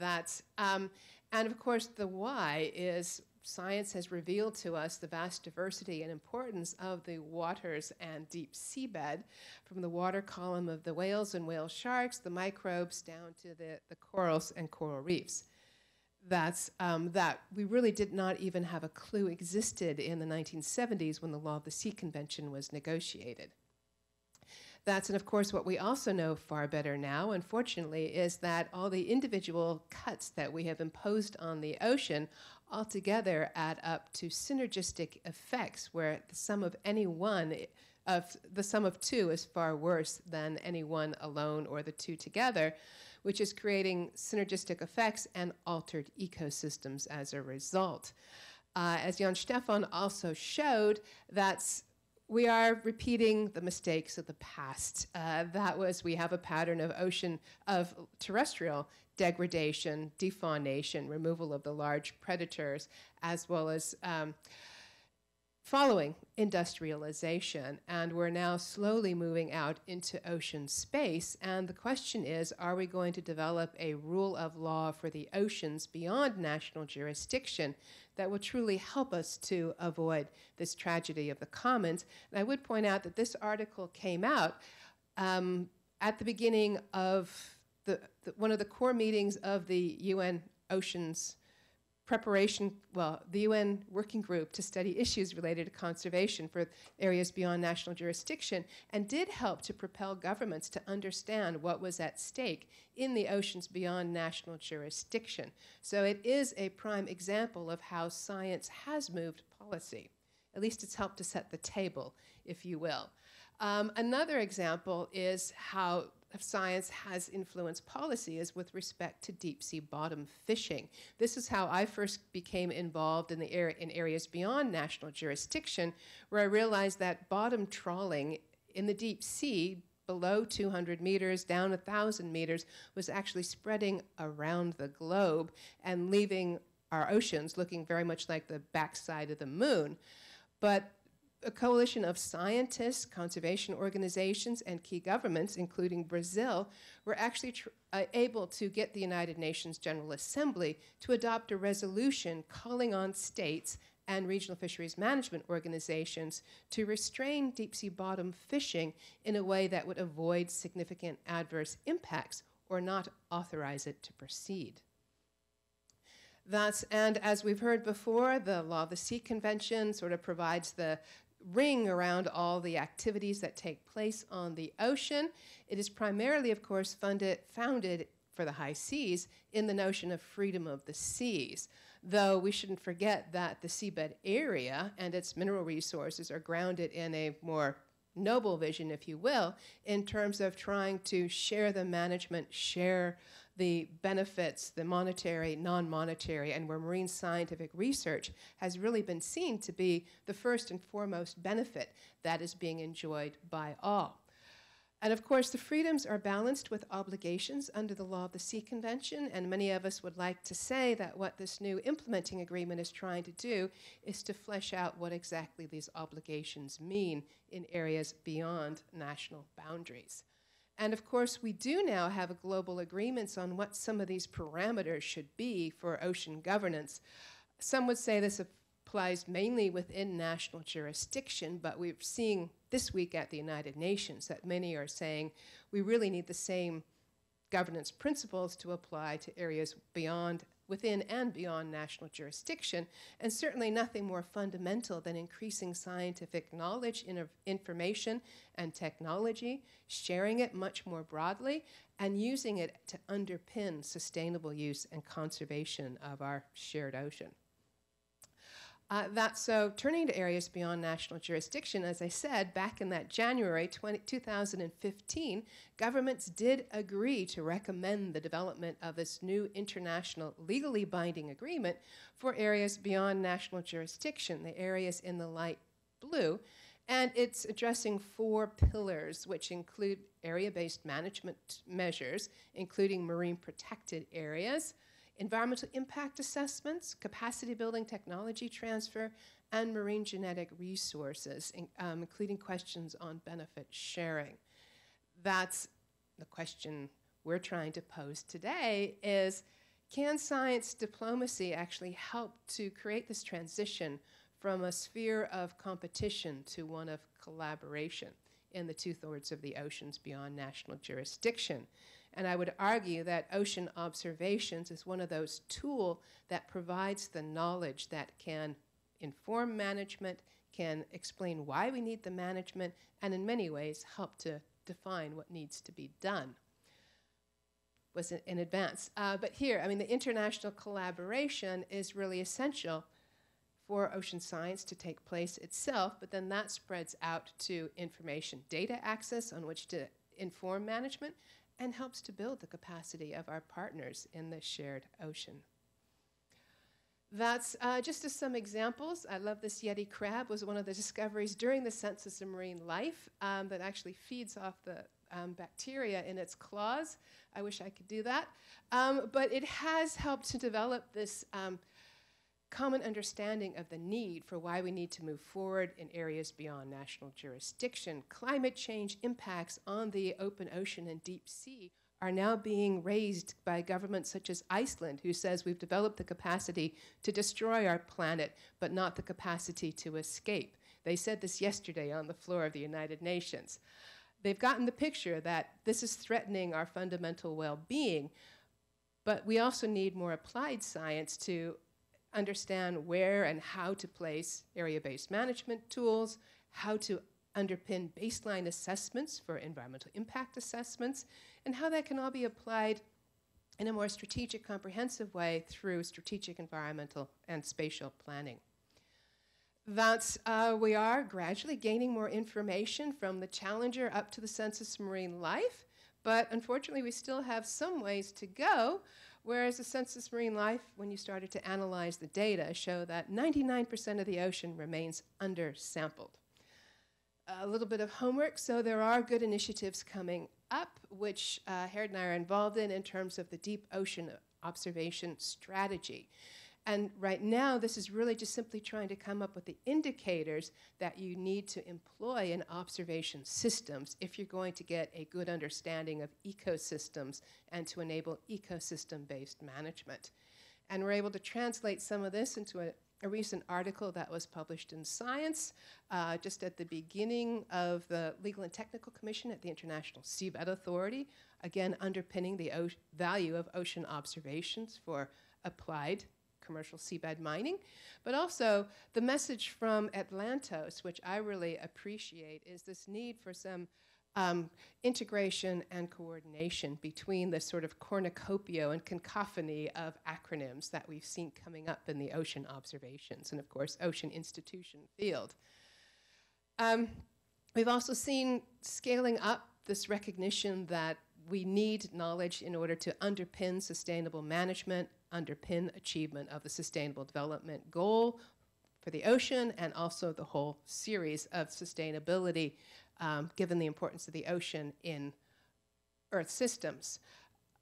That's, um, and of course, the why is science has revealed to us the vast diversity and importance of the waters and deep seabed, from the water column of the whales and whale sharks, the microbes, down to the, the corals and coral reefs. That's um, that we really did not even have a clue existed in the nineteen seventies when the Law of the Sea Convention was negotiated. That's, and of course, what we also know far better now, unfortunately, is that all the individual cuts that we have imposed on the ocean altogether add up to synergistic effects, where the sum of any one, of the sum of two is far worse than any one alone or the two together, which is creating synergistic effects and altered ecosystems as a result. Uh, as Jan Stefan also showed, that's we are repeating the mistakes of the past. Uh, that was, we have a pattern of ocean, of terrestrial degradation, defaunation, removal of the large predators, as well as um, following industrialization. And we're now slowly moving out into ocean space. And the question is, are we going to develop a rule of law for the oceans beyond national jurisdiction that will truly help us to avoid this tragedy of the commons? And I would point out that this article came out um, at the beginning of the, the, one of the core meetings of the U N Oceans preparation, well, the U N working group to study issues related to conservation for areas beyond national jurisdiction, and did help to propel governments to understand what was at stake in the oceans beyond national jurisdiction. So it is a prime example of how science has moved policy. At least it's helped to set the table, if you will. Um, another example is how of science has influenced policy is with respect to deep sea bottom fishing. This is how I first became involved in the area in areas beyond national jurisdiction, where I realized that bottom trawling in the deep sea below two hundred meters, down one thousand meters, was actually spreading around the globe and leaving our oceans looking very much like the backside of the moon. But a coalition of scientists, conservation organizations, and key governments, including Brazil, were actually tr uh, able to get the United Nations General Assembly to adopt a resolution calling on states and regional fisheries management organizations to restrain deep-sea bottom fishing in a way that would avoid significant adverse impacts or not authorize it to proceed. That's, and as we've heard before, the Law of the Sea Convention sort of provides the ring around all the activities that take place on the ocean. It is primarily, of course, funded, founded for the high seas in the notion of freedom of the seas, though we shouldn't forget that the seabed area and its mineral resources are grounded in a more noble vision, if you will, in terms of trying to share the management, share the benefits, the monetary, non-monetary, and where marine scientific research has really been seen to be the first and foremost benefit that is being enjoyed by all. And of course, the freedoms are balanced with obligations under the Law of the Sea Convention, and many of us would like to say that what this new implementing agreement is trying to do is to flesh out what exactly these obligations mean in areas beyond national boundaries. And of course, we do now have global agreements on what some of these parameters should be for ocean governance. Some would say this applies mainly within national jurisdiction, but we're seeing this week at the United Nations that many are saying we really need the same governance principles to apply to areas beyond, within and beyond national jurisdiction, and certainly nothing more fundamental than increasing scientific knowledge, information, and technology, sharing it much more broadly, and using it to underpin sustainable use and conservation of our shared ocean. Uh, that, so turning to areas beyond national jurisdiction, as I said, back in that January twenty, two thousand fifteen, governments did agree to recommend the development of this new international legally binding agreement for areas beyond national jurisdiction, the areas in the light blue. And it's addressing four pillars, which include area-based management measures, including marine protected areas, environmental impact assessments, capacity building, technology transfer, and marine genetic resources, in, um, including questions on benefit sharing. That's the question we're trying to pose today is, can science diplomacy actually help to create this transition from a sphere of competition to one of collaboration in the two-thirds of the oceans beyond national jurisdiction? And I would argue that ocean observations is one of those tools that provides the knowledge that can inform management, can explain why we need the management, and in many ways help to define what needs to be done. Was in, in advance. Uh, but here, I mean, the international collaboration is really essential for ocean science to take place itself, but then that spreads out to information data access on which to inform management, and helps to build the capacity of our partners in the shared ocean. That's uh, just as some examples. I love this Yeti crab, was one of the discoveries during the Census of Marine Life um, that actually feeds off the um, bacteria in its claws. I wish I could do that. Um, but it has helped to develop this um, common understanding of the need for why we need to move forward in areas beyond national jurisdiction. Climate change impacts on the open ocean and deep sea are now being raised by governments such as Iceland, who says we've developed the capacity to destroy our planet, but not the capacity to escape. They said this yesterday on the floor of the United Nations. They've gotten the picture that this is threatening our fundamental well-being, but we also need more applied science to understand where and how to place area-based management tools, how to underpin baseline assessments for environmental impact assessments, and how that can all be applied in a more strategic, comprehensive way through strategic environmental and spatial planning. That's, uh, we are gradually gaining more information from the Challenger up to the Census of Marine Life, but unfortunately we still have some ways to go, whereas the Census of Marine Life, when you started to analyze the data, show that ninety-nine percent of the ocean remains undersampled. A little bit of homework, so there are good initiatives coming up, which uh, Harrod and I are involved in, in terms of the Deep Ocean Observation Strategy. And right now, this is really just simply trying to come up with the indicators that you need to employ in observation systems if you're going to get a good understanding of ecosystems and to enable ecosystem-based management. And we're able to translate some of this into a, a recent article that was published in Science uh, just at the beginning of the Legal and Technical Commission at the International Seabed Authority, again underpinning the o- value of ocean observations for applied commercial seabed mining, but also the message from Atlantos, which I really appreciate, is this need for some um, integration and coordination between the sort of cornucopia and cacophony of acronyms that we've seen coming up in the ocean observations and, of course, ocean institution field. Um, we've also seen scaling up this recognition that we need knowledge in order to underpin sustainable management, underpin achievement of the Sustainable Development Goal for the ocean, and also the whole series of sustainability, um, given the importance of the ocean in Earth systems.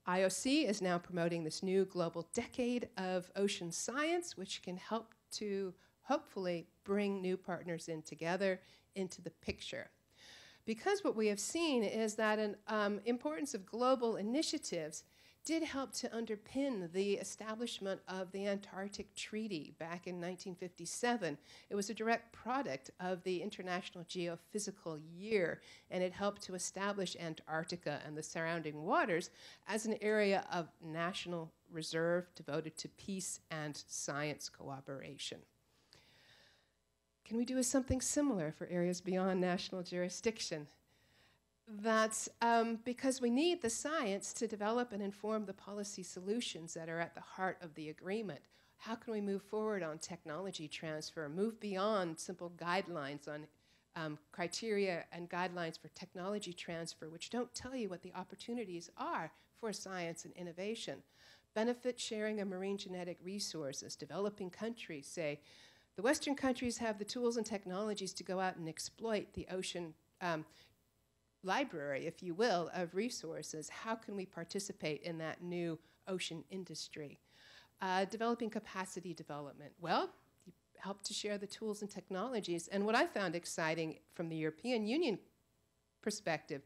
I O C is now promoting this new global decade of ocean science, which can help to hopefully bring new partners in together into the picture. Because what we have seen is that an um, importance of global initiatives did help to underpin the establishment of the Antarctic Treaty back in nineteen fifty-seven. It was a direct product of the International Geophysical Year, and it helped to establish Antarctica and the surrounding waters as an area of national reserve devoted to peace and science cooperation. Can we do something similar for areas beyond national jurisdiction? That's um, because we need the science to develop and inform the policy solutions that are at the heart of the agreement. How can we move forward on technology transfer, move beyond simple guidelines on um, criteria and guidelines for technology transfer, which don't tell you what the opportunities are for science and innovation? Benefit sharing of marine genetic resources. Developing countries say, the Western countries have the tools and technologies to go out and exploit the ocean um, library, if you will, of resources. How can we participate in that new ocean industry? Uh, developing capacity development. Well, you help to share the tools and technologies. And what I found exciting from the European Union perspective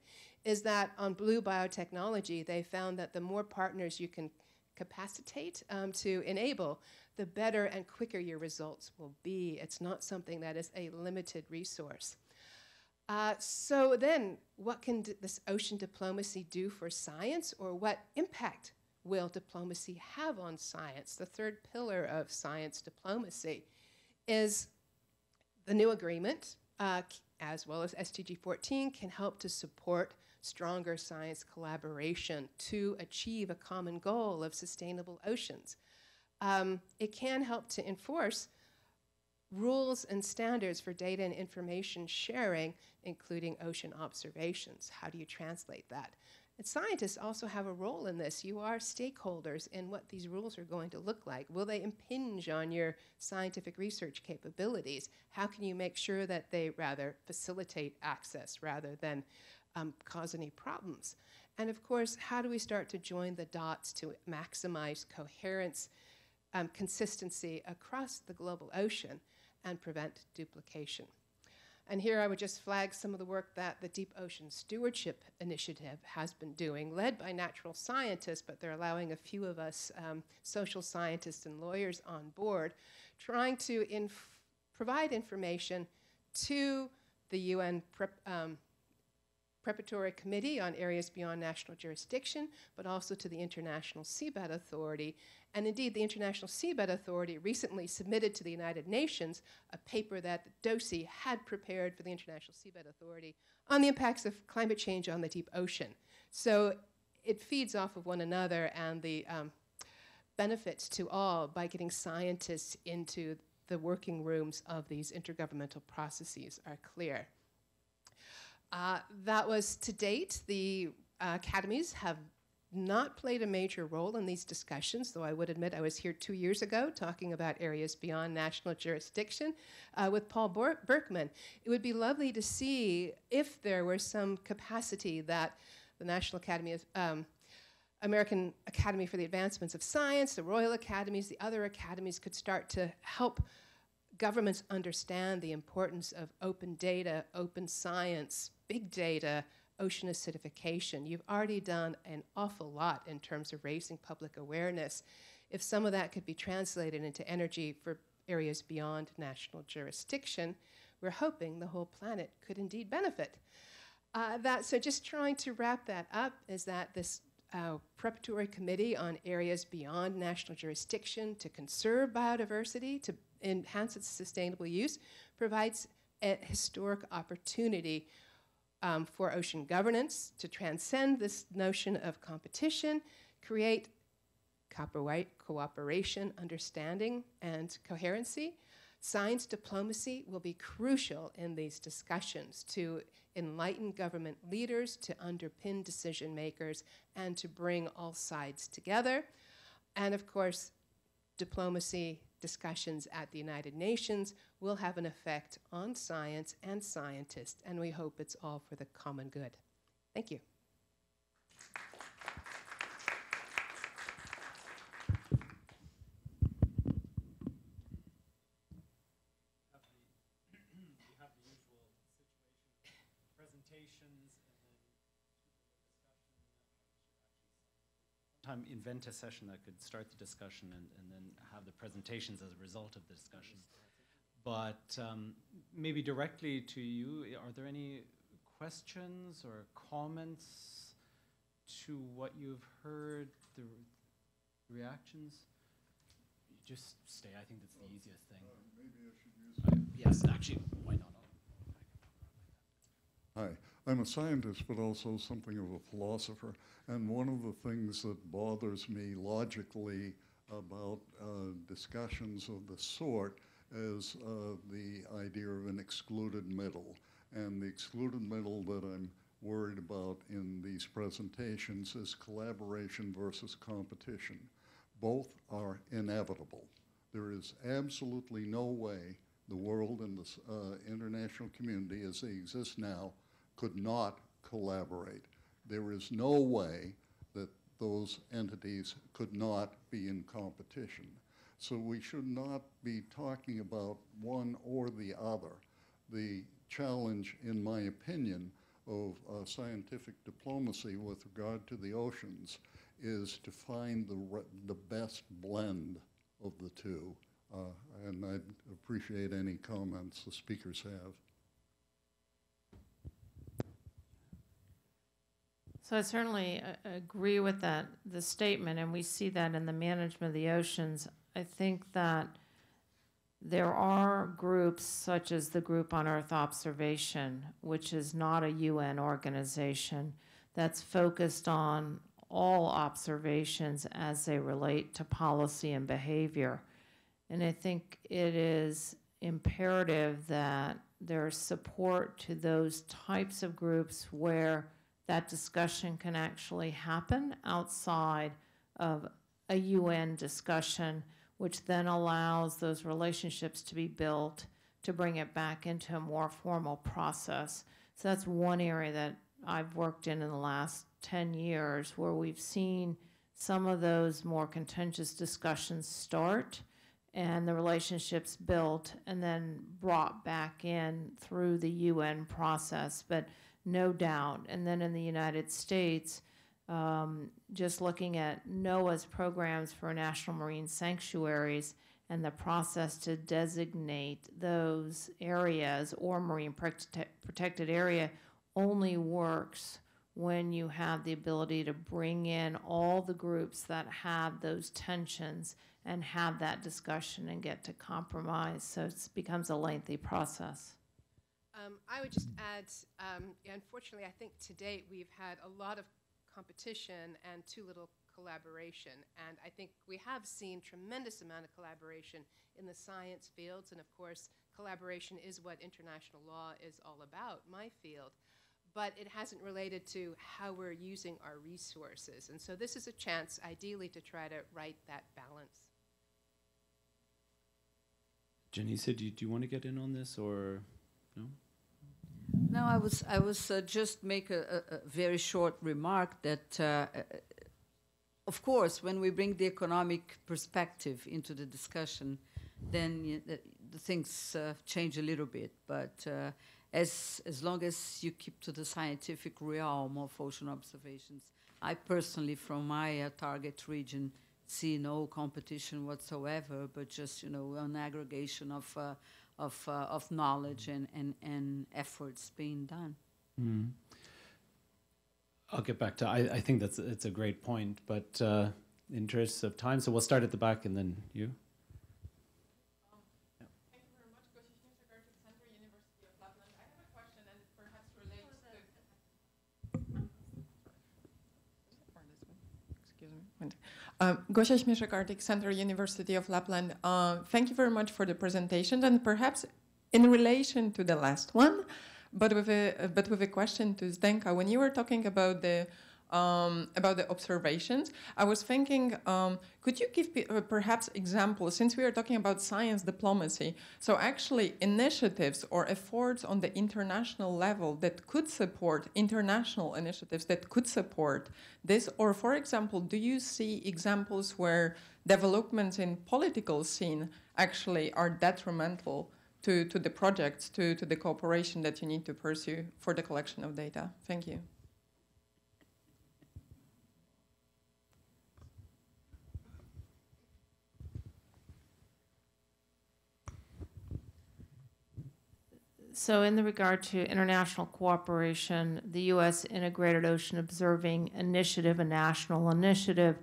is that on blue biotechnology, they found that the more partners you can capacitate um, to enable, the better and quicker your results will be. It's not something that is a limited resource. Uh, so then, what can this ocean diplomacy do for science, or what impact will diplomacy have on science? The third pillar of science diplomacy is the new agreement, uh, as well as S D G fourteen, can help to support stronger science collaboration to achieve a common goal of sustainable oceans. Um, it can help to enforce rules and standards for data and information sharing, including ocean observations. How do you translate that? And scientists also have a role in this. You are stakeholders in what these rules are going to look like. Will they impinge on your scientific research capabilities? How can you make sure that they rather facilitate access rather than um, cause any problems? And of course, how do we start to join the dots to maximize coherence, um, consistency across the global ocean, and prevent duplication? And here I would just flag some of the work that the Deep Ocean Stewardship Initiative has been doing, led by natural scientists, but they're allowing a few of us um, social scientists and lawyers on board, trying to inf- provide information to the U N prep, um, Preparatory Committee on Areas Beyond National Jurisdiction, but also to the International Seabed Authority. And indeed, the International Seabed Authority recently submitted to the United Nations a paper that D O S I had prepared for the International Seabed Authority on the impacts of climate change on the deep ocean. So it feeds off of one another, and the um, benefits to all by getting scientists into the working rooms of these intergovernmental processes are clear. Uh, that was to date. The uh, academies have not played a major role in these discussions, though I would admit I was here two years ago talking about areas beyond national jurisdiction uh, with Paul Berkman. It would be lovely to see if there were some capacity that the National Academy of um, American Academy for the Advancements of Science, the Royal Academies, the other academies could start to help governments understand the importance of open data, open science, big data, ocean acidification. You've already done an awful lot in terms of raising public awareness. If some of that could be translated into energy for areas beyond national jurisdiction, we're hoping the whole planet could indeed benefit. Uh, that, so just trying to wrap that up is that this Uh, preparatory committee on areas beyond national jurisdiction to conserve biodiversity, to enhance its sustainable use, provides a historic opportunity um, for ocean governance to transcend this notion of competition, create cooperation, understanding, and coherency. Science diplomacy will be crucial in these discussions to enlighten government leaders, to underpin decision makers, and to bring all sides together. And of course, diplomacy discussions at the United Nations will have an effect on science and scientists, and we hope it's all for the common good. Thank you. Invent a session that could start the discussion and, and then have the presentations as a result of the discussion. But um, maybe directly to you, are there any questions or comments to what you've heard, the re reactions? You just stay, I think that's the uh, easiest thing. Uh, maybe I should use uh, yes, actually, why not? Hi, I'm a scientist, but also something of a philosopher. And one of the things that bothers me logically about uh, discussions of the sort is uh, the idea of an excluded middle. And the excluded middle that I'm worried about in these presentations is collaboration versus competition. Both are inevitable. There is absolutely no way the world and the uh, international community as they exist now could not collaborate. There is no way that those entities could not be in competition. So we should not be talking about one or the other. The challenge, in my opinion, of uh, scientific diplomacy with regard to the oceans is to find the, re the best blend of the two. Uh, and I'd appreciate any comments the speakers have. So I certainly uh, agree with that, the statement, and we see that in the management of the oceans. I think that there are groups such as the Group on Earth Observation, which is not a U N organization, that's focused on all observations as they relate to policy and behavior. And I think it is imperative that there's support to those types of groups where that discussion can actually happen outside of a U N discussion, which then allows those relationships to be built to bring it back into a more formal process. So that's one area that I've worked in in the last ten years where we've seen some of those more contentious discussions start and the relationships built and then brought back in through the U N process, but no doubt. And then in the United States, um, just looking at NOAA's programs for national marine sanctuaries and the process to designate those areas or marine protected area only works when you have the ability to bring in all the groups that have those tensions and have that discussion and get to compromise. So it becomes a lengthy process. Um, I would just add, um, unfortunately, I think to date we've had a lot of competition and too little collaboration. And I think we have seen tremendous amount of collaboration in the science fields. And of course, collaboration is what international law is all about, my field. But it hasn't related to how we're using our resources. And so this is a chance, ideally, to try to right that balance. Janice, do you, do you want to get in on this, or no? No, I was, I was uh, just make a, a very short remark that, uh, of course, when we bring the economic perspective into the discussion, then uh, the things uh, change a little bit, but uh, As, as long as you keep to the scientific realm of ocean observations. I personally, from my uh, target region, see no competition whatsoever, but just, you know, an aggregation of, uh, of, uh, of knowledge and, and, and efforts being done. Mm. I'll get back to, I, I think that's it's a great point, but uh, in interest of time, so we'll start at the back and then you. Um, Gosia Śmieszek-Arctic Center, University of Lapland. Uh, thank you very much for the presentation, and perhaps in relation to the last one, but with a but with a question to Zdenka. When you were talking about the um, about the observations, I was thinking, um, could you give uh, perhaps examples? Since we are talking about science diplomacy, so actually initiatives or efforts on the international level that could support international initiatives that could support this, or for example, do you see examples where developments in political scene actually are detrimental to, to the projects, to, to the cooperation that you need to pursue for the collection of data? Thank you. So in the regard to international cooperation, the U S Integrated Ocean Observing Initiative, a national initiative,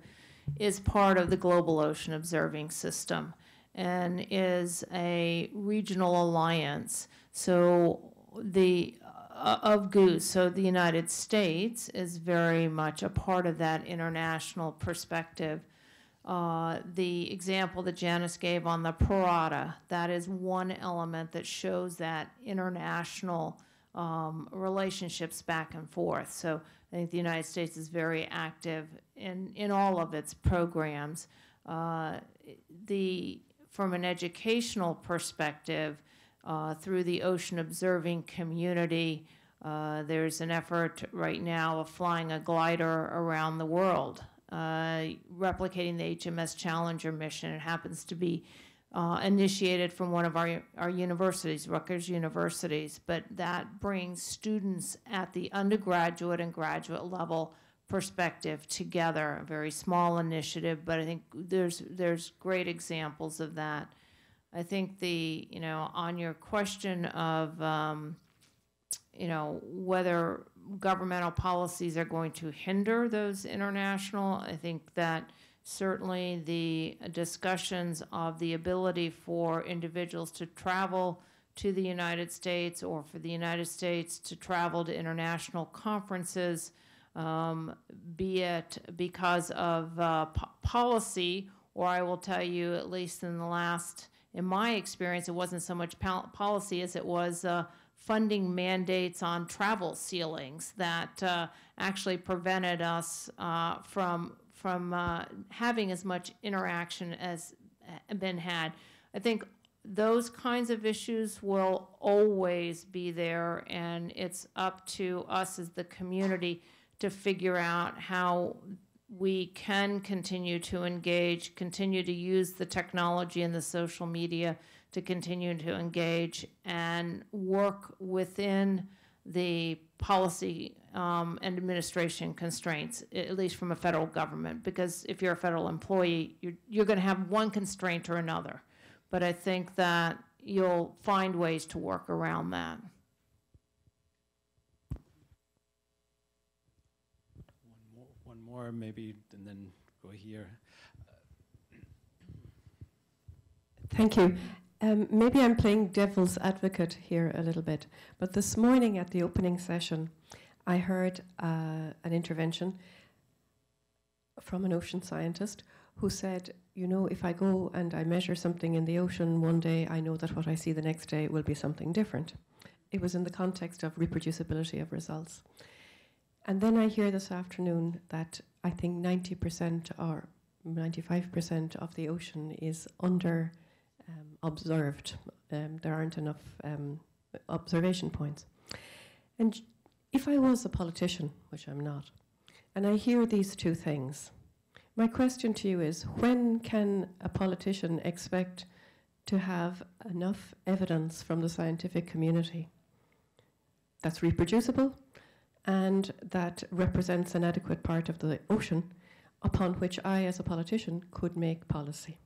is part of the Global Ocean Observing System and is a regional alliance. So the uh, of GOOS, so the United States is very much a part of that international perspective. Uh, the example that Janice gave on the Pirata, that is one element that shows that international um, relationships back and forth. So I think the United States is very active in, in all of its programs. Uh, the, from an educational perspective, uh, through the ocean observing community, uh, there's an effort right now of flying a glider around the world. Uh, replicating the H M S Challenger mission. It happens to be uh, initiated from one of our, our universities, Rutgers universities, but that brings students at the undergraduate and graduate level perspective together. A very small initiative, but I think there's, there's great examples of that. I think the, you know, on your question of, um, you know, whether governmental policies are going to hinder those international. I think that certainly the discussions of the ability for individuals to travel to the United States or for the United States to travel to international conferences, um, be it because of uh, po policy, or I will tell you, at least in the last, in my experience, it wasn't so much pol policy as it was uh, funding mandates on travel ceilings that uh, actually prevented us uh, from from uh, having as much interaction as been had. I think those kinds of issues will always be there, and it's up to us as the community to figure out how we can continue to engage, continue to use the technology and the social media to continue to engage and work within the policy um, and administration constraints, at least from a federal government, because if you're a federal employee, you're, you're going to have one constraint or another. But I think that you'll find ways to work around that. or maybe, and then go here. Thank you. Um, maybe I'm playing devil's advocate here a little bit, but this morning at the opening session, I heard uh, an intervention from an ocean scientist who said, you know, if I go and I measure something in the ocean one day, I know that what I see the next day will be something different. It was in the context of reproducibility of results. And then I hear this afternoon that I think ninety percent or ninety-five percent of the ocean is under Um, observed. Um, there aren't enough um, observation points. And if I was a politician, which I'm not, and I hear these two things, my question to you is, when can a politician expect to have enough evidence from the scientific community that's reproducible and that represents an adequate part of the ocean upon which I, as a politician, could make policy?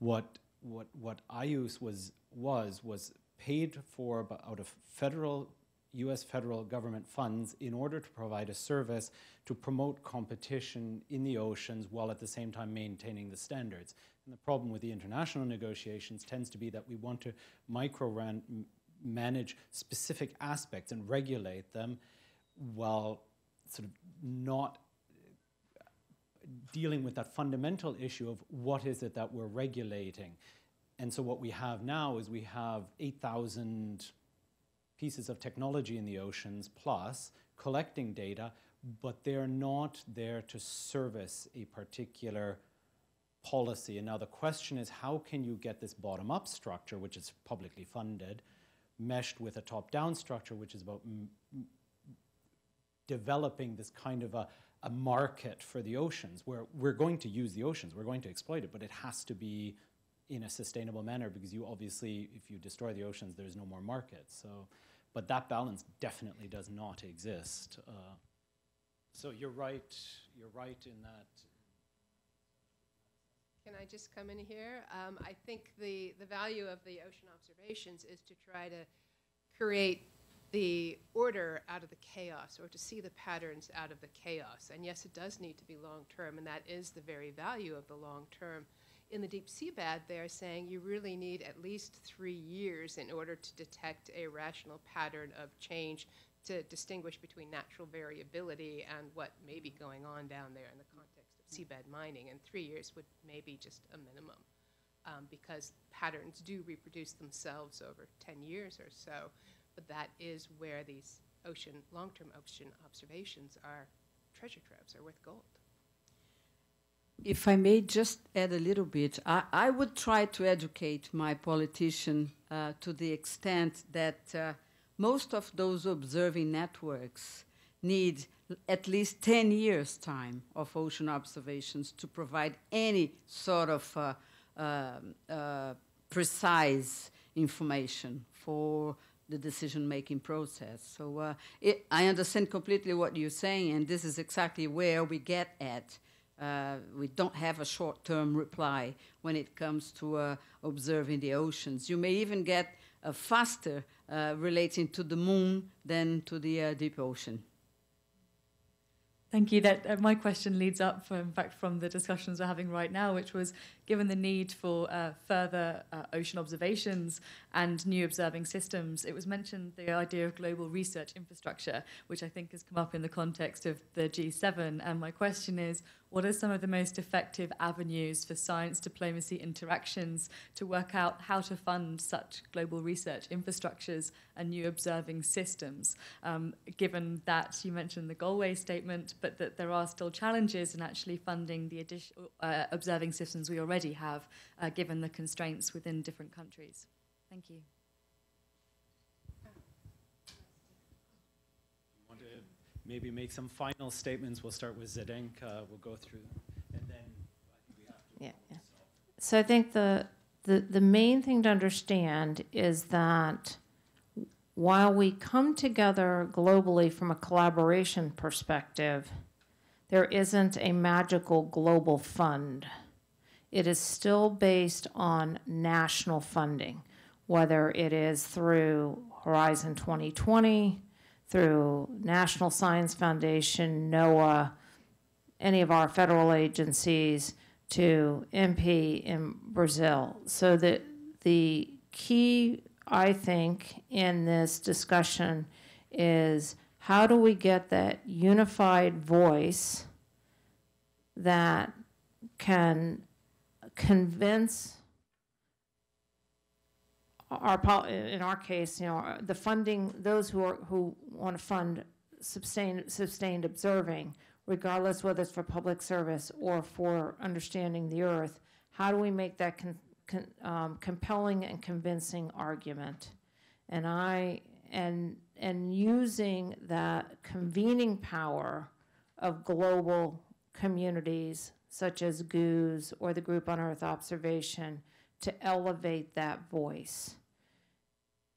What what what I O O S was was was paid for out of federal U S federal government funds in order to provide a service to promote competition in the oceans while at the same time maintaining the standards. And the problem with the international negotiations tends to be that we want to micro manage specific aspects and regulate them while sort of not dealing with that fundamental issue of what is it that we're regulating. And so what we have now is we have eight thousand pieces of technology in the oceans plus collecting data, but they're not there to service a particular policy. And now the question is, how can you get this bottom-up structure, which is publicly funded, meshed with a top-down structure, which is about m m developing this kind of a a market for the oceans, where we're going to use the oceans, we're going to exploit it, but it has to be in a sustainable manner, because you obviously, if you destroy the oceans, there's no more market. So, but that balance definitely does not exist. Uh, so you're right, you're right in that. Can I just come in here? Um, I think the, the value of the ocean observations is to try to create the order out of the chaos, or to see the patterns out of the chaos. And yes, it does need to be long-term, and that is the very value of the long-term. In the deep seabed, they're saying you really need at least three years in order to detect a rational pattern of change, to distinguish between natural variability and what may be going on down there in the context of seabed mining. And three years would maybe just a minimum, um, because patterns do reproduce themselves over ten years or so. But that is where these ocean, long-term ocean observations are treasure troves, are worth gold. If I may just add a little bit, I, I would try to educate my politician uh, to the extent that uh, most of those observing networks need at least ten years' time of ocean observations to provide any sort of uh, uh, uh, precise information for the decision-making process. So uh, it, I understand completely what you're saying, and this is exactly where we get at. Uh, we don't have a short-term reply when it comes to uh, observing the oceans. You may even get a faster uh, relating to the moon than to the uh, deep ocean. Thank you. That uh, my question leads up, from, in fact, from the discussions we're having right now, which was, given the need for uh, further uh, ocean observations and new observing systems, it was mentioned the idea of global research infrastructure, which I think has come up in the context of the G seven. And my question is, what are some of the most effective avenues for science diplomacy interactions to work out how to fund such global research infrastructures and new observing systems? Um, given that you mentioned the Galway Statement, but that there are still challenges in actually funding the additional uh, observing systems we already have, uh, given the constraints within different countries. Thank you. Maybe make some final statements. We'll start with Zdenka. We'll go through them, and then we have to. Yeah, yeah. So I think the, the the main thing to understand is that while we come together globally from a collaboration perspective, there isn't a magical global fund. it is still based on national funding, whether it is through Horizon twenty twenty, through National Science Foundation, NOAA, any of our federal agencies, to M P in Brazil. So that the key, I think, in this discussion is how do we get that unified voice that can convince our, in our case, you know, the funding, those who are, who want to fund sustained sustained observing, regardless whether it's for public service or for understanding the Earth, how do we make that con, con, um, compelling and convincing argument? And I and and using that convening power of global communities such as GOOS or the Group on Earth Observation to elevate that voice.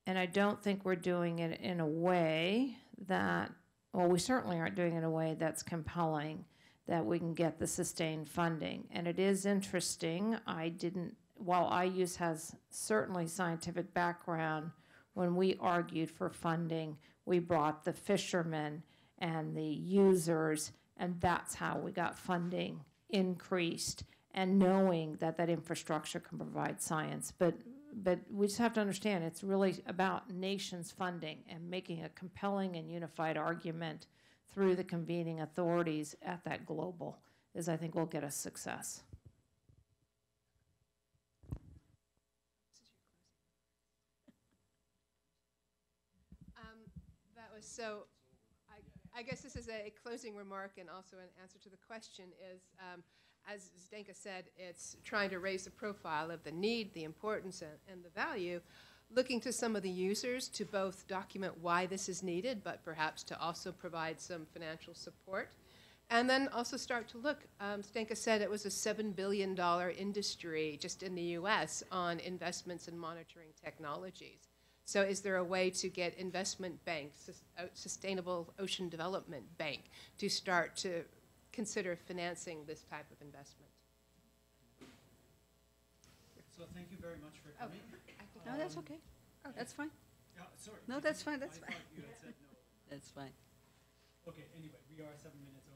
And I don't think we're doing it in a way that, well, we certainly aren't doing it in a way that's compelling, that we can get the sustained funding. And it is interesting, I didn't, while I U S has certainly scientific background, when we argued for funding, we brought the fishermen and the users, and that's how we got funding increased, and knowing that that infrastructure can provide science. But, but we just have to understand it's really about nations funding and making a compelling and unified argument through the convening authorities at that global is, I think, will get us success. Um, that was so, I, I guess this is a, a closing remark and also an answer to the question is, um, as Zdenka said, it's trying to raise the profile of the need, the importance, and, and the value, looking to some of the users to both document why this is needed, but perhaps to also provide some financial support. And then also start to look. Um, Zdenka said it was a seven billion dollar industry just in the U S on investments in monitoring technologies. So is there a way to get investment banks, Sustainable Ocean Development Bank, to start to consider financing this type of investment? So thank you very much for coming. Oh, um, no, that's okay. Oh, that's fine. Yeah, sorry. No, that's fine. That's I fine. You had said no. That's fine. Okay. Anyway, we are seven minutes.